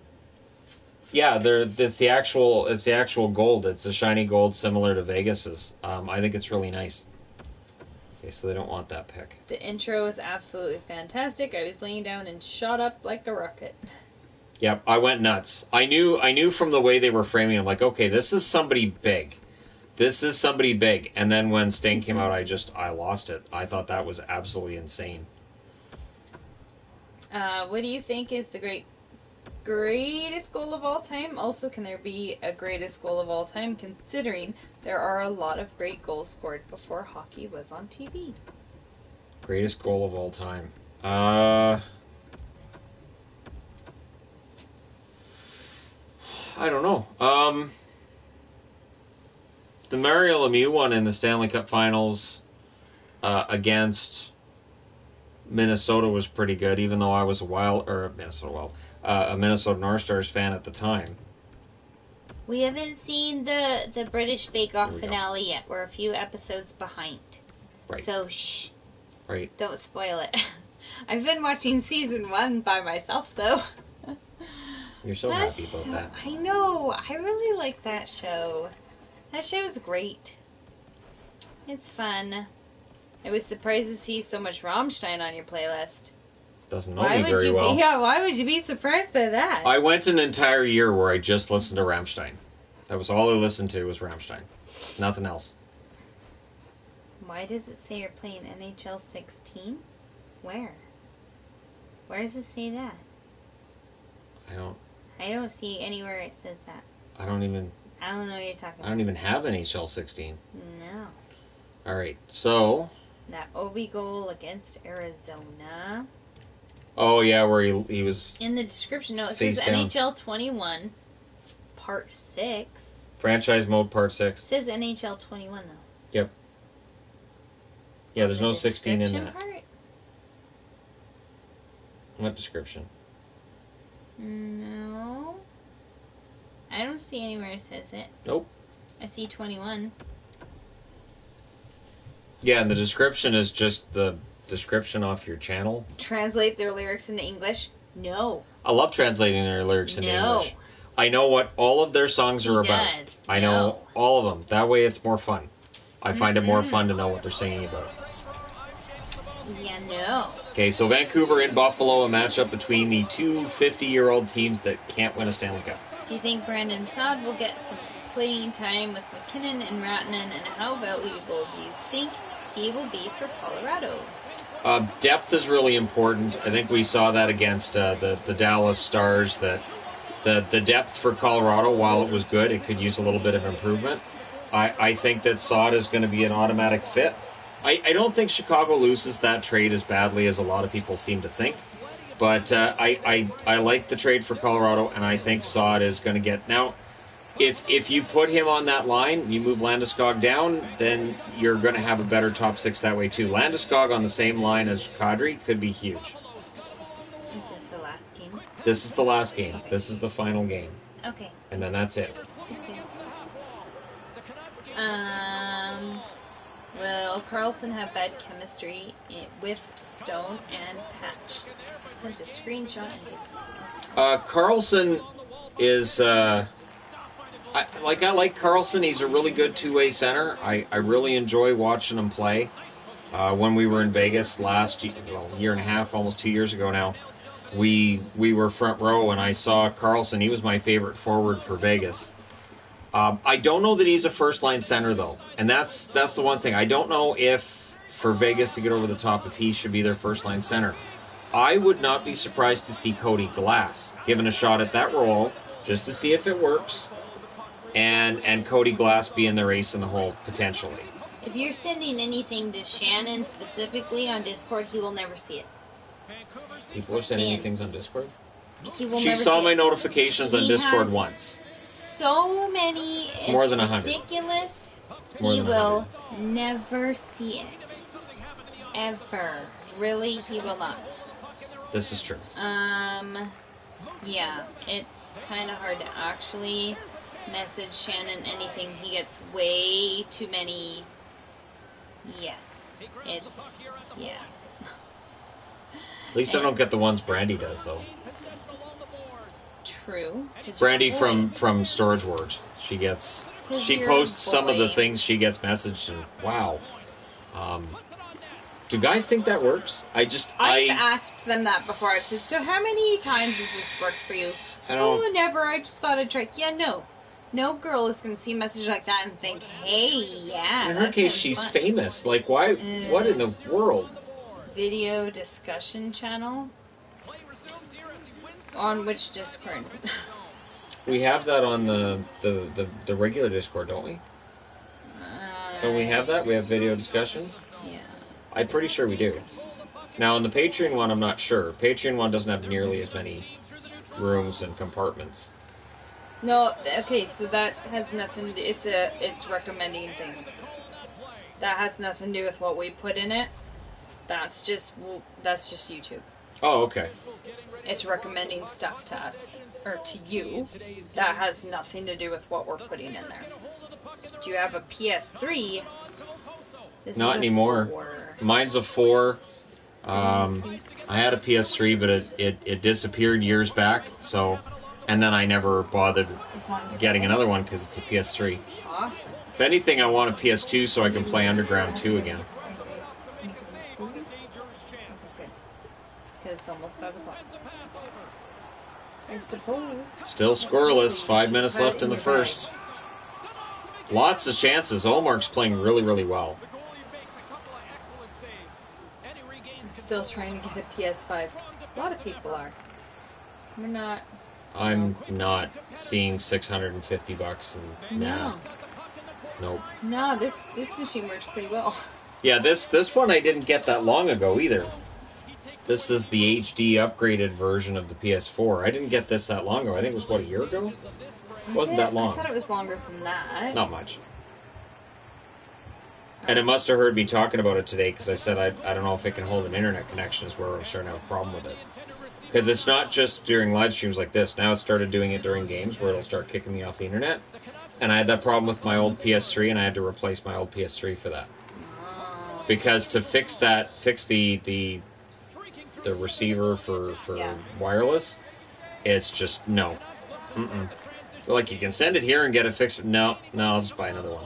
Yeah, there. It's the actual. It's the actual gold. It's a shiny gold, similar to Vegas's. Um, I think it's really nice. Okay, so they don't want that pick. The intro is absolutely fantastic. I was laying down and shot up like a rocket. Yep, I went nuts. I knew. I knew from the way they were framing. I'm like, okay, this is somebody big. This is somebody big. And then when Sting came out, I just, I lost it. I thought that was absolutely insane. Uh, what do you think is the great, greatest goal of all time? Also, can there be a greatest goal of all time, considering there are a lot of great goals scored before hockey was on T V? Greatest goal of all time. Uh... I don't know. Um... The Mario Lemieux one in the Stanley Cup Finals uh, against Minnesota was pretty good, even though I was a Wild or Minnesota Wild, uh, a Minnesota North Stars fan at the time. We haven't seen the the British Bake Off finale go. yet. We're a few episodes behind, right? So shh, right? Don't spoil it. I've been watching season one by myself though. You're so that happy about show, that. I know. I really like that show. That show's great. It's fun. I was surprised to see so much Rammstein on your playlist. Doesn't know why me very you well. Be, yeah, why would you be surprised by that? I went an entire year where I just listened to Rammstein. That was all I listened to was Rammstein. Nothing else. Why does it say you're playing N H L sixteen? Where? Where does it say that? I don't... I don't see anywhere it says that. I don't even... I don't know what you're talking about. I don't even have N H L sixteen. No. Alright, so... That Obi goal against Arizona... Oh, yeah, where he, he was... In the description, no, it says down. N H L twenty-one, Part six. Franchise mode, Part six. It says N H L twenty-one, though. Yep. Yeah, there's the no sixteen in that. Part? What description? No. I don't see anywhere it says it. Nope. I see twenty-one. Yeah, and the description is just the... description off your channel. Translate their lyrics into English? No. I love translating their lyrics into no. English. I know what all of their songs he are does. About. I no. know all of them. That way it's more fun. I find mm-hmm. it more fun to know what they're singing about. Yeah, no. Okay, so Vancouver and Buffalo, a matchup between the two fifty-year-old teams that can't win a Stanley Cup. Do you think Brandon Saad will get some playing time with McKinnon and Ratnan, and how valuable do you think he will be for Colorado? Uh, depth is really important. I think we saw that against uh, the, the Dallas Stars, that the, the depth for Colorado, while it was good, it could use a little bit of improvement. I, I think that Saad is going to be an automatic fit. I, I don't think Chicago loses that trade as badly as a lot of people seem to think, but uh, I, I, I like the trade for Colorado, and I think Saad is going to get... Now, if if you put him on that line, you move Landeskog down, then you're going to have a better top six that way too. Landeskog on the same line as Kadri could be huge. Is this the last game? This is the last game. Okay. This is the final game. Okay. And then that's it. Okay. Um, will Carlson have bad chemistry with Stone and Patch? Sent a screenshot. And just... Uh, Carlson is... Uh, I, like I like Carlson. He's a really good two-way center. I, I really enjoy watching him play. Uh, when we were in Vegas last year, well, year and a half, almost two years ago now, we we were front row and I saw Carlson. He was my favorite forward for Vegas. Um, I don't know that he's a first-line center though, and that's that's the one thing. I don't know if for Vegas to get over the top, if he should be their first-line center. I would not be surprised to see Cody Glass given a shot at that role just to see if it works. And and Cody Glass being the ace in the hole, potentially. If you're sending anything to Shannon specifically on Discord, he will never see it. People are sending and things on Discord? He will she never saw see my it. Notifications he on Discord once. So many. It's, it's more than one hundred. Ridiculous. It's more he than will never see it. Ever. Really, he will not. This is true. Um, yeah, it's kind of hard to actually... message Shannon anything. He gets way too many yes. It's yeah. At least and, I don't get the ones Brandy does though. True. Brandy from from Storage Wars. She gets she posts some of the things she gets messaged and wow. Um do guys think that works? I just I've I, asked them that before. I said, so how many times has this worked for you? I don't, oh never, I just thought I'd try. Yeah, no. No girl is going to see a message like that and think, hey, yeah. In her case, she's fun. famous. Like, why? Uh, what in the world? Video discussion channel? On which Discord? We have that on the, the, the, the regular Discord, don't we? Uh, don't we have that? We have video discussion? Yeah. I'm pretty sure we do. Now, on the Patreon one, I'm not sure. Patreon one doesn't have nearly as many rooms and compartments. No, okay, so that has nothing to do, it's a, it's recommending things. That has nothing to do with what we put in it. That's just, that's just YouTube. Oh, okay. It's recommending stuff to us, or to you, that has nothing to do with what we're putting in there. Do you have a P S three? This Not anymore. Four. Mine's a four. Um, I had a P S three, but it, it, it disappeared years back, so... And then I never bothered getting another one because it's a P S three. Awesome. If anything, I want a P S two so I can play Underground two again. Okay. It's almost five o'clock. I suppose. Still scoreless. Five minutes left in the first. Lots of chances. Olmark's playing really, really well. I'm still trying to get a P S five. A lot of people are. We're not. I'm not seeing six hundred fifty bucks. And no. Nope. No, this this machine works pretty well. Yeah, this this one I didn't get that long ago either. This is the H D upgraded version of the P S four. I didn't get this that long ago. I think it was, what, a year ago? It wasn't that long. I thought it was longer than that. Not much. And it must have heard me talking about it today, because I said I, I don't know if it can hold an internet connection is where I'm starting to have a problem with it. Because it's not just during live streams like this. Now it started doing it during games where it'll start kicking me off the internet. And I had that problem with my old P S three, and I had to replace my old P S three for that. Because to fix that, fix the the, the receiver for, for yeah. wireless, it's just, no. Mm-mm. Like, you can send it here and get it fixed. No, no, I'll just buy another one.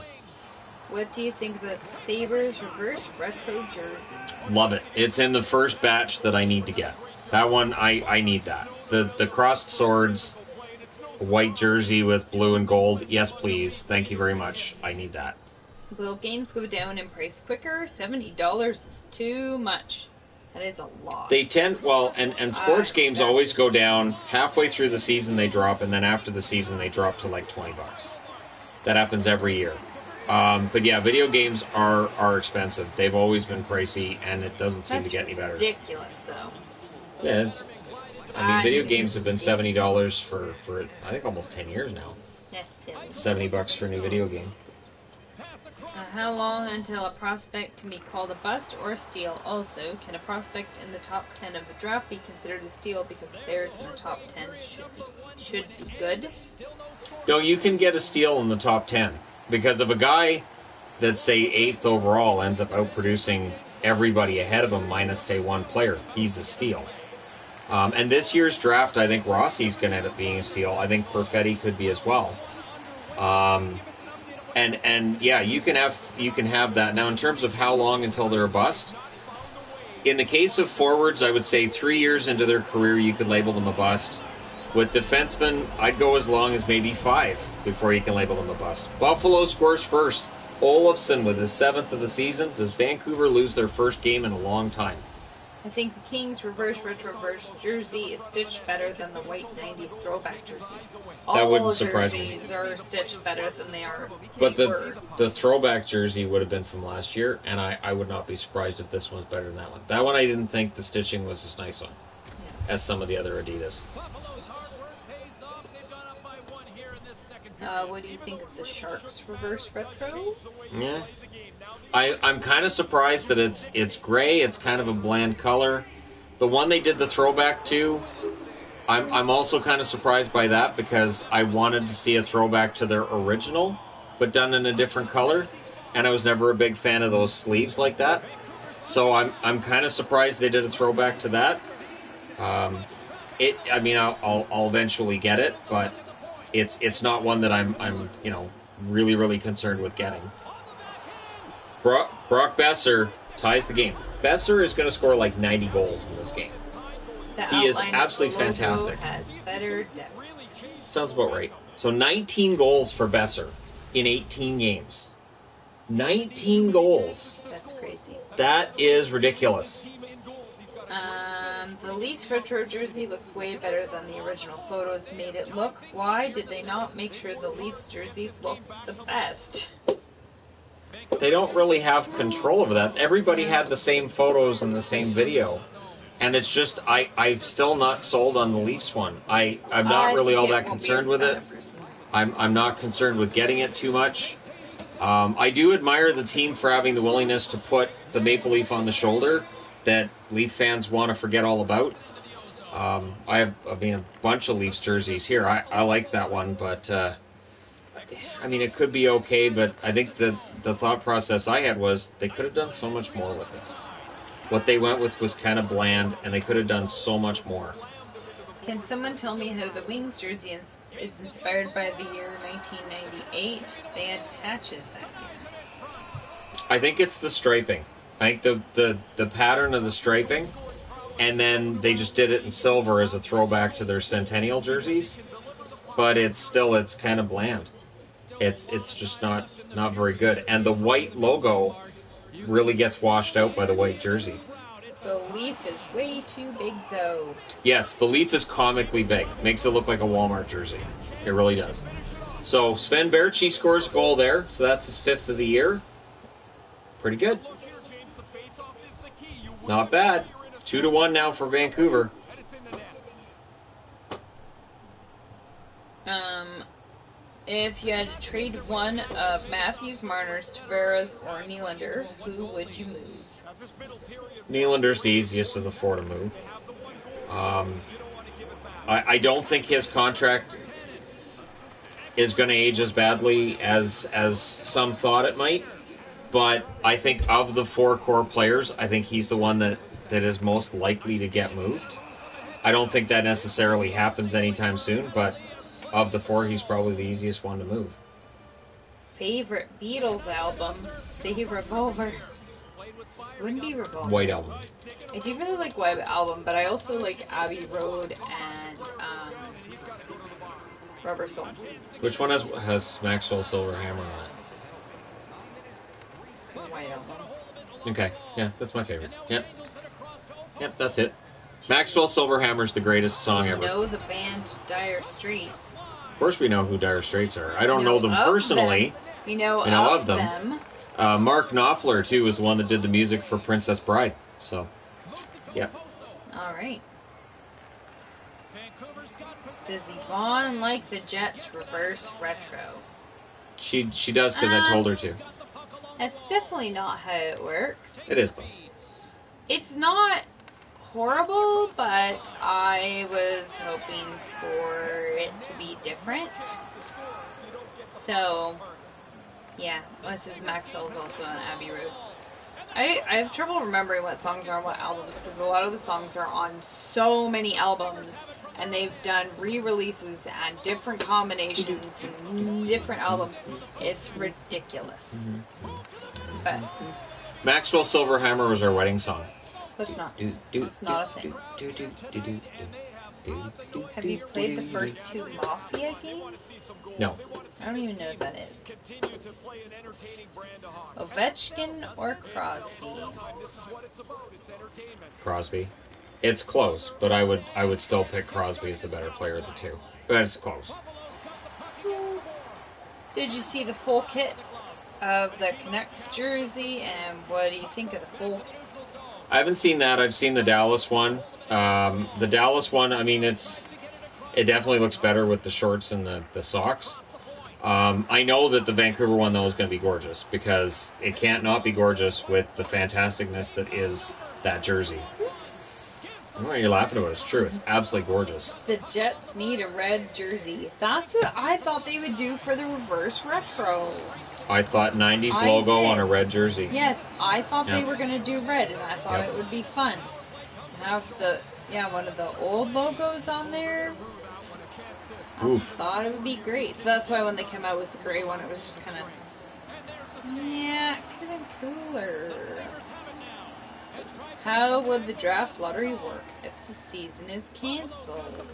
What do you think about Sabres reverse retro jersey? Love it. It's in the first batch that I need to get. That one, I, I need that. The, the crossed swords, white jersey with blue and gold. Yes, please. Thank you very much. I need that. Will games go down in price quicker? seventy dollars is too much. That is a lot. They tend, well, and, and sports uh, games always go down. Halfway through the season they drop, and then after the season they drop to like twenty bucks. That happens every year. Um, but yeah, video games are, are expensive. They've always been pricey, and it doesn't seem That's to get any better. Ridiculous, though. Yeah, it's, I mean, video games have been seventy dollars for, for, I think, almost ten years now. That's silly. seventy bucks for a new video game. Uh, how long until a prospect can be called a bust or a steal? Also, can a prospect in the top ten of the draft be considered a steal because players in the top ten should be, should be good? No, you can get a steal in the top ten. Because if a guy that's, say, eighth overall ends up outproducing everybody ahead of him minus, say, one player, he's a steal. Um, and this year's draft, I think Rossi's going to end up being a steal. I think Perfetti could be as well. Um... And and yeah, you can have you can have that. Now, in terms of how long until they're a bust, in the case of forwards, I would say three years into their career you could label them a bust. With defensemen, I'd go as long as maybe five before you can label them a bust. Buffalo scores first. Olofsson with his seventh of the season. Does Vancouver lose their first game in a long time? I think the Kings reverse retro reverse jersey is stitched better than the white nineties throwback jerseys. All that wouldn't surprise me. All jerseys are stitched better than they are. But the were. the throwback jersey would have been from last year, and I, I would not be surprised if this one's better than that one. That one I didn't think the stitching was as nice on yeah. as some of the other Adidas. Uh, what do you think of the Sharks reverse retro? Yeah. I, I'm kind of surprised that it's it's gray. It's kind of a bland color. The one they did the throwback to, I'm, I'm also kind of surprised by that because I wanted to see a throwback to their original, but done in a different color, and I was never a big fan of those sleeves like that. So I'm I'm kind of surprised they did a throwback to that. Um, it I mean I'll, I'll I'll eventually get it, but it's it's not one that I'm I'm you know really really concerned with getting. Brock, Brock Besser ties the game. Besser is going to score like ninety goals in this game. He is absolutely fantastic. Has better depth. Sounds about right. So nineteen goals for Besser in eighteen games. nineteen goals. That's crazy. That is ridiculous. Um, the Leafs retro jersey looks way better than the original photos made it look. Why did they not make sure the Leafs jerseys looked the best? They don't really have control over that. Everybody had the same photos and the same video. And it's just, I, I've still not sold on the Leafs one. I, I'm not I really all that concerned with it. I'm, I'm not concerned with getting it too much. Um, I do admire the team for having the willingness to put the Maple Leaf on the shoulder that Leaf fans want to forget all about. Um, I have, I mean, a bunch of Leafs jerseys here. I, I like that one, but... Uh, I mean, it could be okay, but I think the, the thought process I had was they could have done so much more with it. What they went with was kind of bland, and they could have done so much more. Can someone tell me how the Wings jersey is inspired by the year nineteen ninety-eight? They had patches that year. I think it's the striping. I think the, the, the pattern of the striping and then they just did it in silver as a throwback to their centennial jerseys. But it's still, it's kind of bland. It's it's just not not very good. And the white logo really gets washed out by the white jersey. The leaf is way too big, though. Yes, the leaf is comically big. Makes it look like a Walmart jersey. It really does. So Sven Berchi scores goal there. So that's his fifth of the year. Pretty good. Not bad. Two to one now for Vancouver. Um, if you had to trade one of Matthews, Marner's, Tavares, or Nylander, who would you move? Nylander's the easiest of the four to move. Um, I, I don't think his contract is going to age as badly as as some thought it might. But I think of the four core players, I think he's the one that, that is most likely to get moved. I don't think that necessarily happens anytime soon, but of the four, he's probably the easiest one to move. Favorite Beatles album? The Revolver. It wouldn't be Revolver. White Album. I do really like White Album, but I also like Abbey Road and um, Rubber Soul. Which one has, has Maxwell Silver Hammer on it? White Album. Okay, yeah, that's my favorite. Yep, yep, that's it. Maxwell Silverhammer's the greatest song ever. Do you know the band Dire Straits? Of course we know who Dire Straits are. I don't know them personally. We know of them. Uh, Mark Knopfler, too, is the one that did the music for Princess Bride. So, yeah. All right. Does Yvonne like the Jets reverse retro? She, she does, because um, I told her to. That's definitely not how it works. It is, though. It's not horrible, but I was hoping for it to be different. So, yeah. Missus Maxwell's also on Abbey Road. I, I have trouble remembering what songs are on what albums, because a lot of the songs are on so many albums, and they've done re-releases and different combinations and different albums. It's ridiculous. Mm-hmm. But Maxwell Silverhammer was our wedding song. That's not, do, do, that's not a thing. Do, do, do, do, do, do, do, have you played the first two Mafia games? No. I don't even know what that is. Ovechkin or Crosby? Crosby. It's close, but I would I would still pick Crosby as the better player of the two. But it's close. Did you see the full kit of the Canucks jersey, and what do you think of the full kit? I haven't seen that. I've seen the Dallas one. Um, the Dallas one, I mean, it's it definitely looks better with the shorts and the, the socks. Um, I know that the Vancouver one, though, is going to be gorgeous, because it can't not be gorgeous with the fantasticness that is that jersey. I don't know what you're laughing about. It's true. It's absolutely gorgeous. The Jets need a red jersey. That's what I thought they would do for the reverse retro. I thought nineties I logo did. On a red jersey. Yes, I thought yep. they were going to do red, and I thought yep. it would be fun. Have the yeah one of the old logos on there. I Oof. thought it would be great. So that's why when they came out with the gray one, it was just kind of yeah, kind of cooler. How would the draft lottery work if the season is canceled?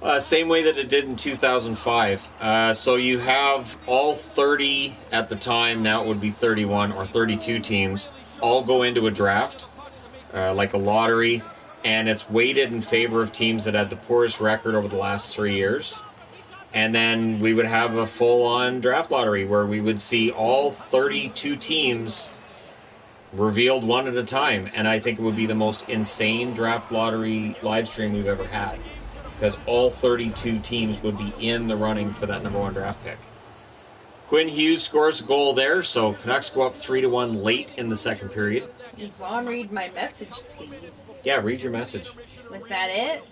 Uh, same way that it did in two thousand five. Uh, so you have all thirty at the time, now it would be thirty-one or thirty-two teams, all go into a draft, uh, like a lottery, and it's weighted in favor of teams that had the poorest record over the last three years. And then we would have a full-on draft lottery where we would see all thirty-two teams revealed one at a time, and I think it would be the most insane draft lottery live stream we've ever had, because all thirty-two teams would be in the running for that number one draft pick. Quinn Hughes scores a goal there, so Canucks go up three to one late in the second period. Yvonne, read my message, please. Yeah, read your message. Was that it?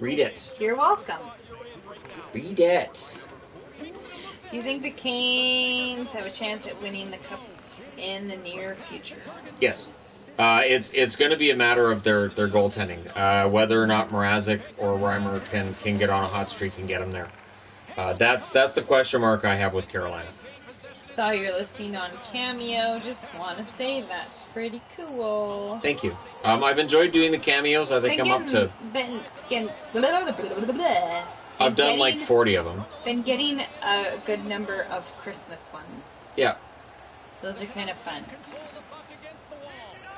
Read it. You're welcome. Read it. Do you think the Canes have a chance at winning the Cup in the near future? Yes. Uh, it's it's going to be a matter of their, their goaltending. Uh, whether or not Mrazek or Reimer can, can get on a hot streak and get them there. Uh, that's that's the question mark I have with Carolina. saw your listing on Cameo. Just want to say that's pretty cool. Thank you. Um, I've enjoyed doing the cameos. I think been I'm getting, up to... Been, getting, blah, blah, blah, blah, blah. I've done getting, like forty of them. Been getting a good number of Christmas ones. Yeah. Those are kind of fun.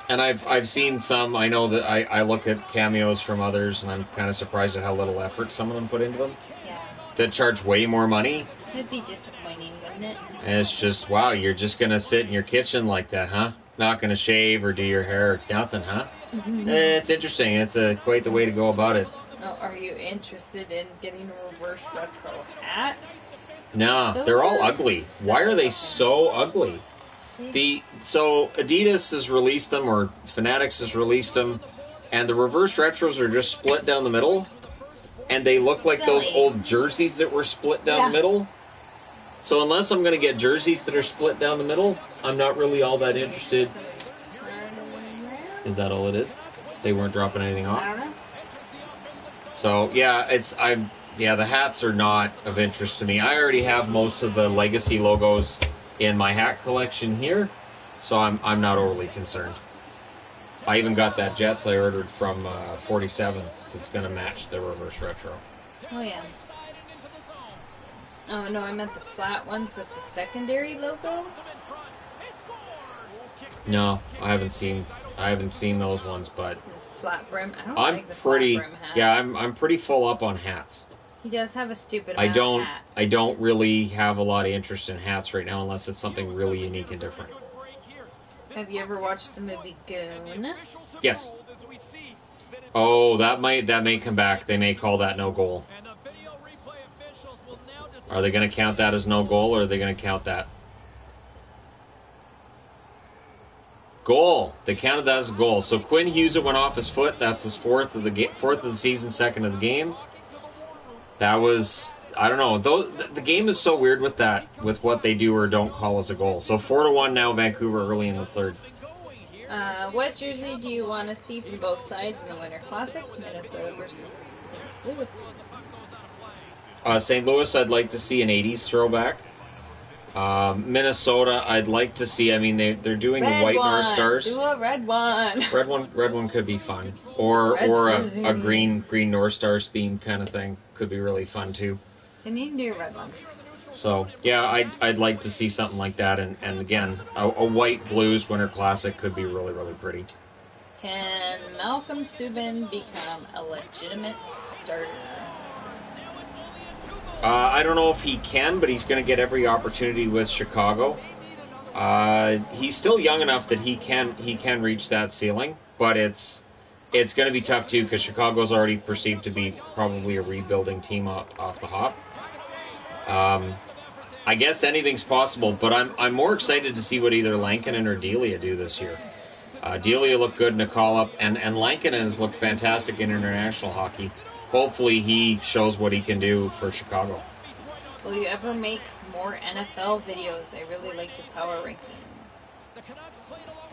And I've I've seen some. I know that I, I look at cameos from others, and I'm kind of surprised at how little effort some of them put into them. Yeah. That charge way more money. It'd be disappointing, wouldn't it? And it's just, wow, you're just going to sit in your kitchen like that, huh? Not going to shave or do your hair or nothing, huh? Mm-hmm. It's interesting. It's a, quite the way to go about it. Oh, are you interested in getting a reverse retro hat? No, Those they're all ugly. So Why are they so ugly? The so Adidas has released them, or Fanatics has released them, and the reverse retros are just split down the middle, and they look like Silly. those old jerseys that were split down yeah. the middle. So unless I'm going to get jerseys that are split down the middle, I'm not really all that interested. Is that all it is? They weren't dropping anything off? I don't know. So yeah, it's I'm yeah the hats are not of interest to me. I already have most of the legacy logos in my hat collection here, so I'm I'm not overly concerned. I even got that Jets I ordered from uh, forty-seven that's going to match the reverse retro. Oh yeah. Oh no, I meant the flat ones with the secondary logo. No, I haven't seen I haven't seen those ones, but flat brim. I don't I'm like the pretty flat brim hat. yeah I'm I'm pretty full up on hats. He does have a stupid amount I don't, of hats. I don't really have a lot of interest in hats right now unless it's something really unique and different. Have you ever watched the movie Goon? Yes. Oh, that might that may come back. They may call that no goal. Are they going to count that as no goal, or are they going to count that? Goal. They counted that as a goal. So Quinn Hughes it went off his foot. That's his fourth of the fourth of the season, second of the game. That was, I don't know, those, the game is so weird with that, with what they do or don't call as a goal. So four to one now, Vancouver early in the third. Uh, what jersey do you want to see from both sides in the Winter Classic, Minnesota versus Saint Louis? Uh, Saint Louis, I'd like to see an eighties throwback. Uh, Minnesota, I'd like to see, I mean, they, they're doing red the White one. North Stars. Do a red one. Red one, red one could be fun. Or red or a, a green green North Stars theme kind of thing could be really fun, too. They need to do a red one. So, yeah, I'd, I'd like to see something like that. And, and again, a, a white blues Winter Classic could be really, really pretty. Can Malcolm Subban become a legitimate starter? Uh, I don't know if he can, but he's going to get every opportunity with Chicago. Uh, he's still young enough that he can he can reach that ceiling, but it's it's going to be tough too because Chicago's already perceived to be probably a rebuilding team off, off the hop. Um, I guess anything's possible, but I'm I'm more excited to see what either Lankinen or Delia do this year. Uh, Delia looked good in a call-up, and and Lankinen has looked fantastic in international hockey. Hopefully he shows what he can do for Chicago. Will you ever make more N F L videos? I really like your power rankings.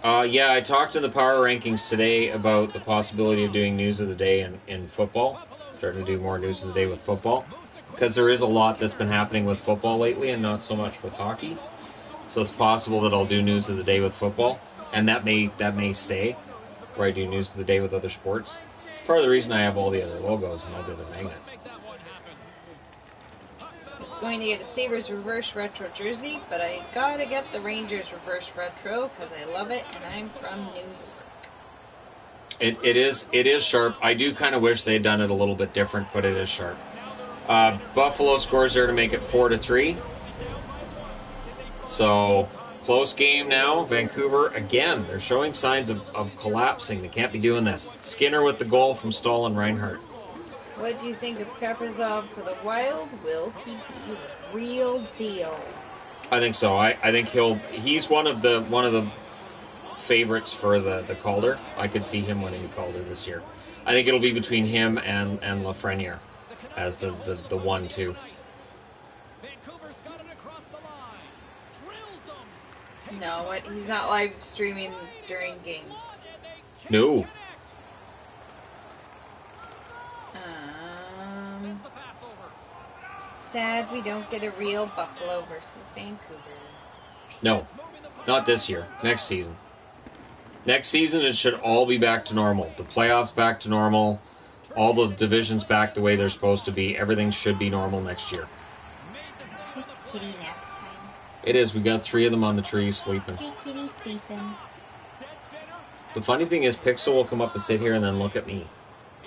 Uh, yeah, I talked in the power rankings today about the possibility of doing news of the day in, in football. Starting to do more news of the day with football. Because there is a lot that's been happening with football lately and not so much with hockey. So it's possible that I'll do news of the day with football. And that may, that may stay where I do news of the day with other sports. Part of the reason I have all the other logos and all the other magnets. I was going to get a Sabres reverse retro jersey, but I gotta get the Rangers reverse retro because I love it and I'm from New York. It, it is it is sharp. I do kind of wish they had done it a little bit different, but it is sharp. Uh, Buffalo scores there to make it four to three. So close game now. Vancouver, again, they're showing signs of, of collapsing. They can't be doing this. Skinner with the goal from Stahl and Reinhardt. What do you think of Kaprizov for the Wild? Will he be real deal? I think so. I, I think he'll he's one of the one of the favorites for the, the Calder. I could see him winning the Calder this year. I think it'll be between him and, and Lafreniere as the, the, the one two. No, what, he's not live streaming during games. No. Um, sad we don't get a real Buffalo versus Vancouver. No, not this year. Next season. Next season, it should all be back to normal. The playoffs back to normal. All the divisions back the way they're supposed to be. Everything should be normal next year. It's kitty nap time. It is. We've got three of them on the tree sleeping. Hey, kitty season. The funny thing is, Pixel will come up and sit here and then look at me.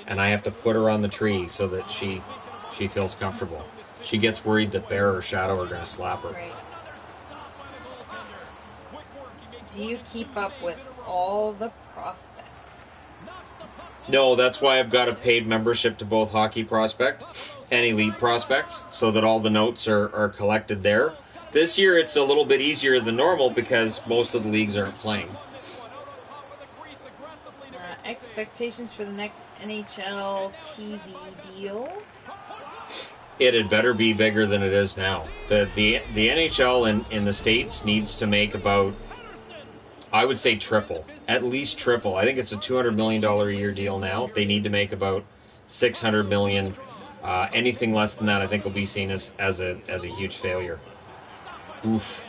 And I have to put her on the tree so that she she feels comfortable. She gets worried that Bear or Shadow are going to slap her. Right. Do you keep up with all the prospects? No, that's why I've got a paid membership to both Hockey Prospect and Elite Prospects, so that all the notes are, are collected there. This year it's a little bit easier than normal because most of the leagues aren't playing. Uh, expectations for the next N H L T V deal? It had better be bigger than it is now. The the, the N H L in, in the States needs to make about, I would say triple, at least triple. I think it's a two hundred million dollars a year deal now. They need to make about six hundred million dollars. Uh, anything less than that, I think, will be seen as, as, a, as a huge failure. Oof.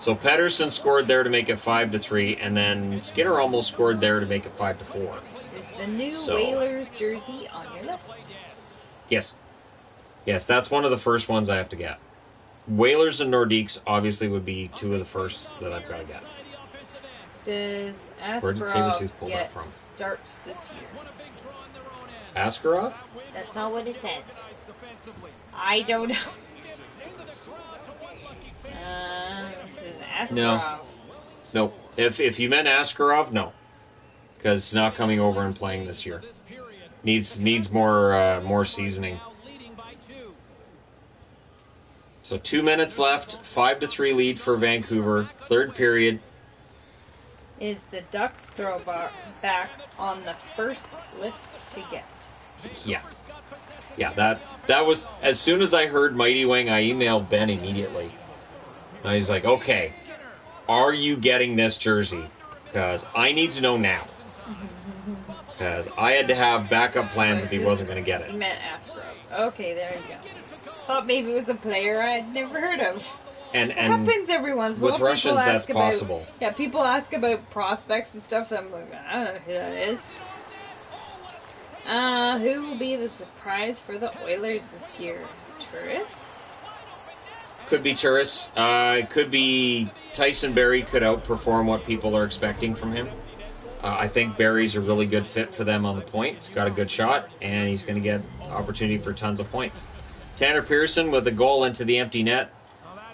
So Pettersson scored there to make it five to three, and then Skinner almost scored there to make it five to four. Is the new so. Whalers jersey on your list? Yes. Yes, that's one of the first ones I have to get. Whalers and Nordiques obviously would be two of the first that I've got to get. Does Askarov Where did Sabretooth pull that from? Starts this year? Askarov? That's not what it says. I don't know. Uh, this is Askarov. No. Nope. If, if you meant Askarov, no. Because he's not coming over and playing this year. Needs needs more uh, more seasoning. So two minutes left. Five to three lead for Vancouver. Third period. Is the Ducks throwback back on the first list to get? Yeah. Yeah, that that was, as soon as I heard Mighty Wing, I emailed Ben immediately. And he's like, okay, are you getting this jersey? Because I need to know now. Because I had to have backup plans if he wasn't going to get it. He meant Askarov. Okay, there you go. Thought maybe it was a player I'd never heard of. And, and it happens every once in a while. With Russians, that's about, possible. Yeah, people ask about prospects and stuff, and I'm like, I don't know who that is. Uh, who will be the surprise for the Oilers this year? Turris? Could be Turris. Uh, it could be Tyson Berry could outperform what people are expecting from him. Uh, I think Berry's a really good fit for them on the point. He's got a good shot, and he's going to get opportunity for tons of points. Tanner Pearson with a goal into the empty net.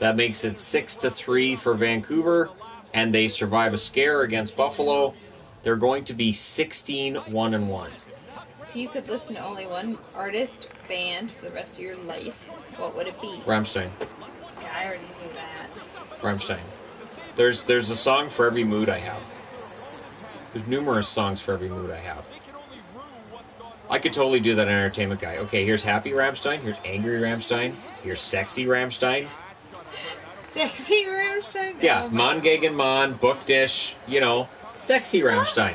That makes it six to three for Vancouver, and they survive a scare against Buffalo. They're going to be sixteen one and one. If you could listen to only one artist or band for the rest of your life, what would it be? Rammstein. Yeah, I already knew that. Rammstein. There's, there's a song for every mood I have. There's numerous songs for every mood I have. I could totally do that in Entertainment Guy. Okay, here's Happy Rammstein, here's Angry Rammstein, here's Sexy Rammstein. Sexy Rammstein? Yeah, oh, Mon Gegen Mon, Bookdish, you know, Sexy Rammstein.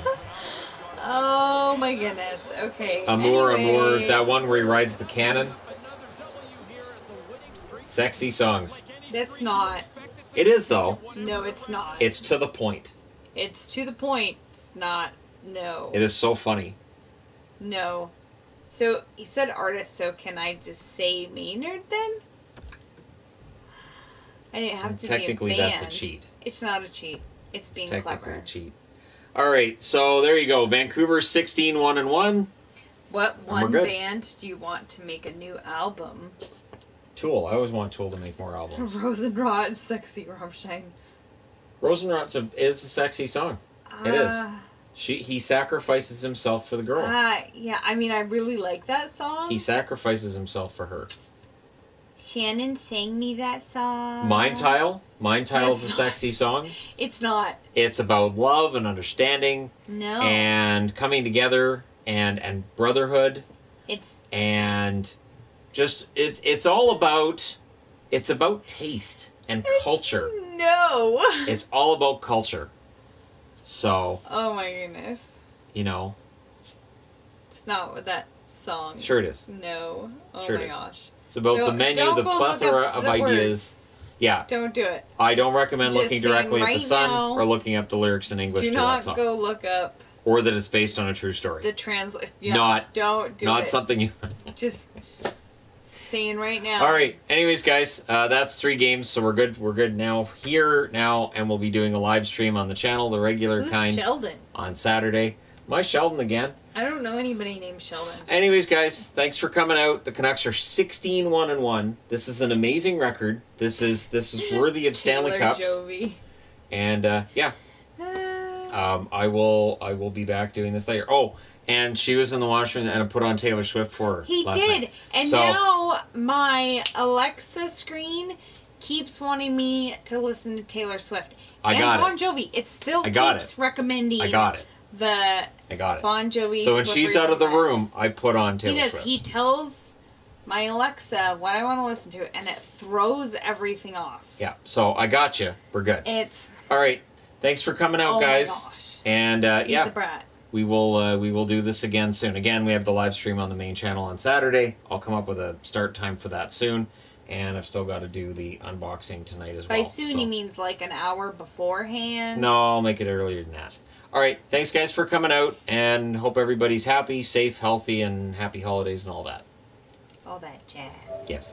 Oh my goodness, okay. Amour, anyway. Amour, that one where he rides the cannon. Sexy songs. That's not. It is, though. No, it's not. It's to the point. It's to the point. It's not. No. It is so funny. No. So, he said artist, so can I just say Maynard then? I didn't have to technically, be a that's a cheat. It's not a cheat. It's being it's technically clever. A cheat. All right, so there you go. Vancouver sixteen one and one. What one band do you want to make a new album? Tool. I always want Tool to make more albums. Rosenrot, Sexy Rammstein. Rosenrot is a sexy song. Uh, it is. She he sacrifices himself for the girl. Uh, yeah, I mean, I really like that song. He sacrifices himself for her. Shannon sang me that song. Mine Tile. Mine Tile is a sexy song. It's not. It's about love and understanding. No. And coming together and and brotherhood. It's and just it's it's all about it's about taste and culture. No. It's all about culture. So. Oh my goodness. You know. It's not what that song. Sure it is. No. Oh sure my gosh. It's about no, the menu, the plethora of the ideas, words. Yeah. Don't do it. I don't recommend Just looking directly right at the sun now, or looking up the lyrics in English do to that song. Do not go look up. Or that it's based on a true story. The translation. Yeah, not. Don't do not it. Not something you. Just saying right now. All right. Anyways, guys, uh, that's three games, so we're good. We're good now here now, and we'll be doing a live stream on the channel, the regular Who's kind. Sheldon? On Saturday. Am I Sheldon again? I don't know anybody named Sheldon. Anyways, guys, thanks for coming out. The Canucks are sixteen one and one. This is an amazing record. This is this is worthy of Stanley Cups. Jovi. And uh, yeah, um, I will I will be back doing this later. Oh, and she was in the washroom and I put on Taylor Swift for her. He last did, night. And so, now my Alexa screen keeps wanting me to listen to Taylor Swift. I and got Bon Jovi. It, it still I got keeps it. recommending. I got it. The I got it. Bon Jovi. So when she's out of the room, I put on Taylor Swift. He does. He tells my Alexa what I want to listen to, and it throws everything off. Yeah. So I got you. We're good. It's all right. Thanks for coming out, oh guys. My gosh. And uh, He's yeah, a brat. we will uh, we will do this again soon. Again, we have the live stream on the main channel on Saturday. I'll come up with a start time for that soon. And I've still got to do the unboxing tonight as well. By soon, so. He means like an hour beforehand. No, I'll make it earlier than that. All right, thanks, guys, for coming out, and hope everybody's happy, safe, healthy, and happy holidays and all that. All that jazz. Yes.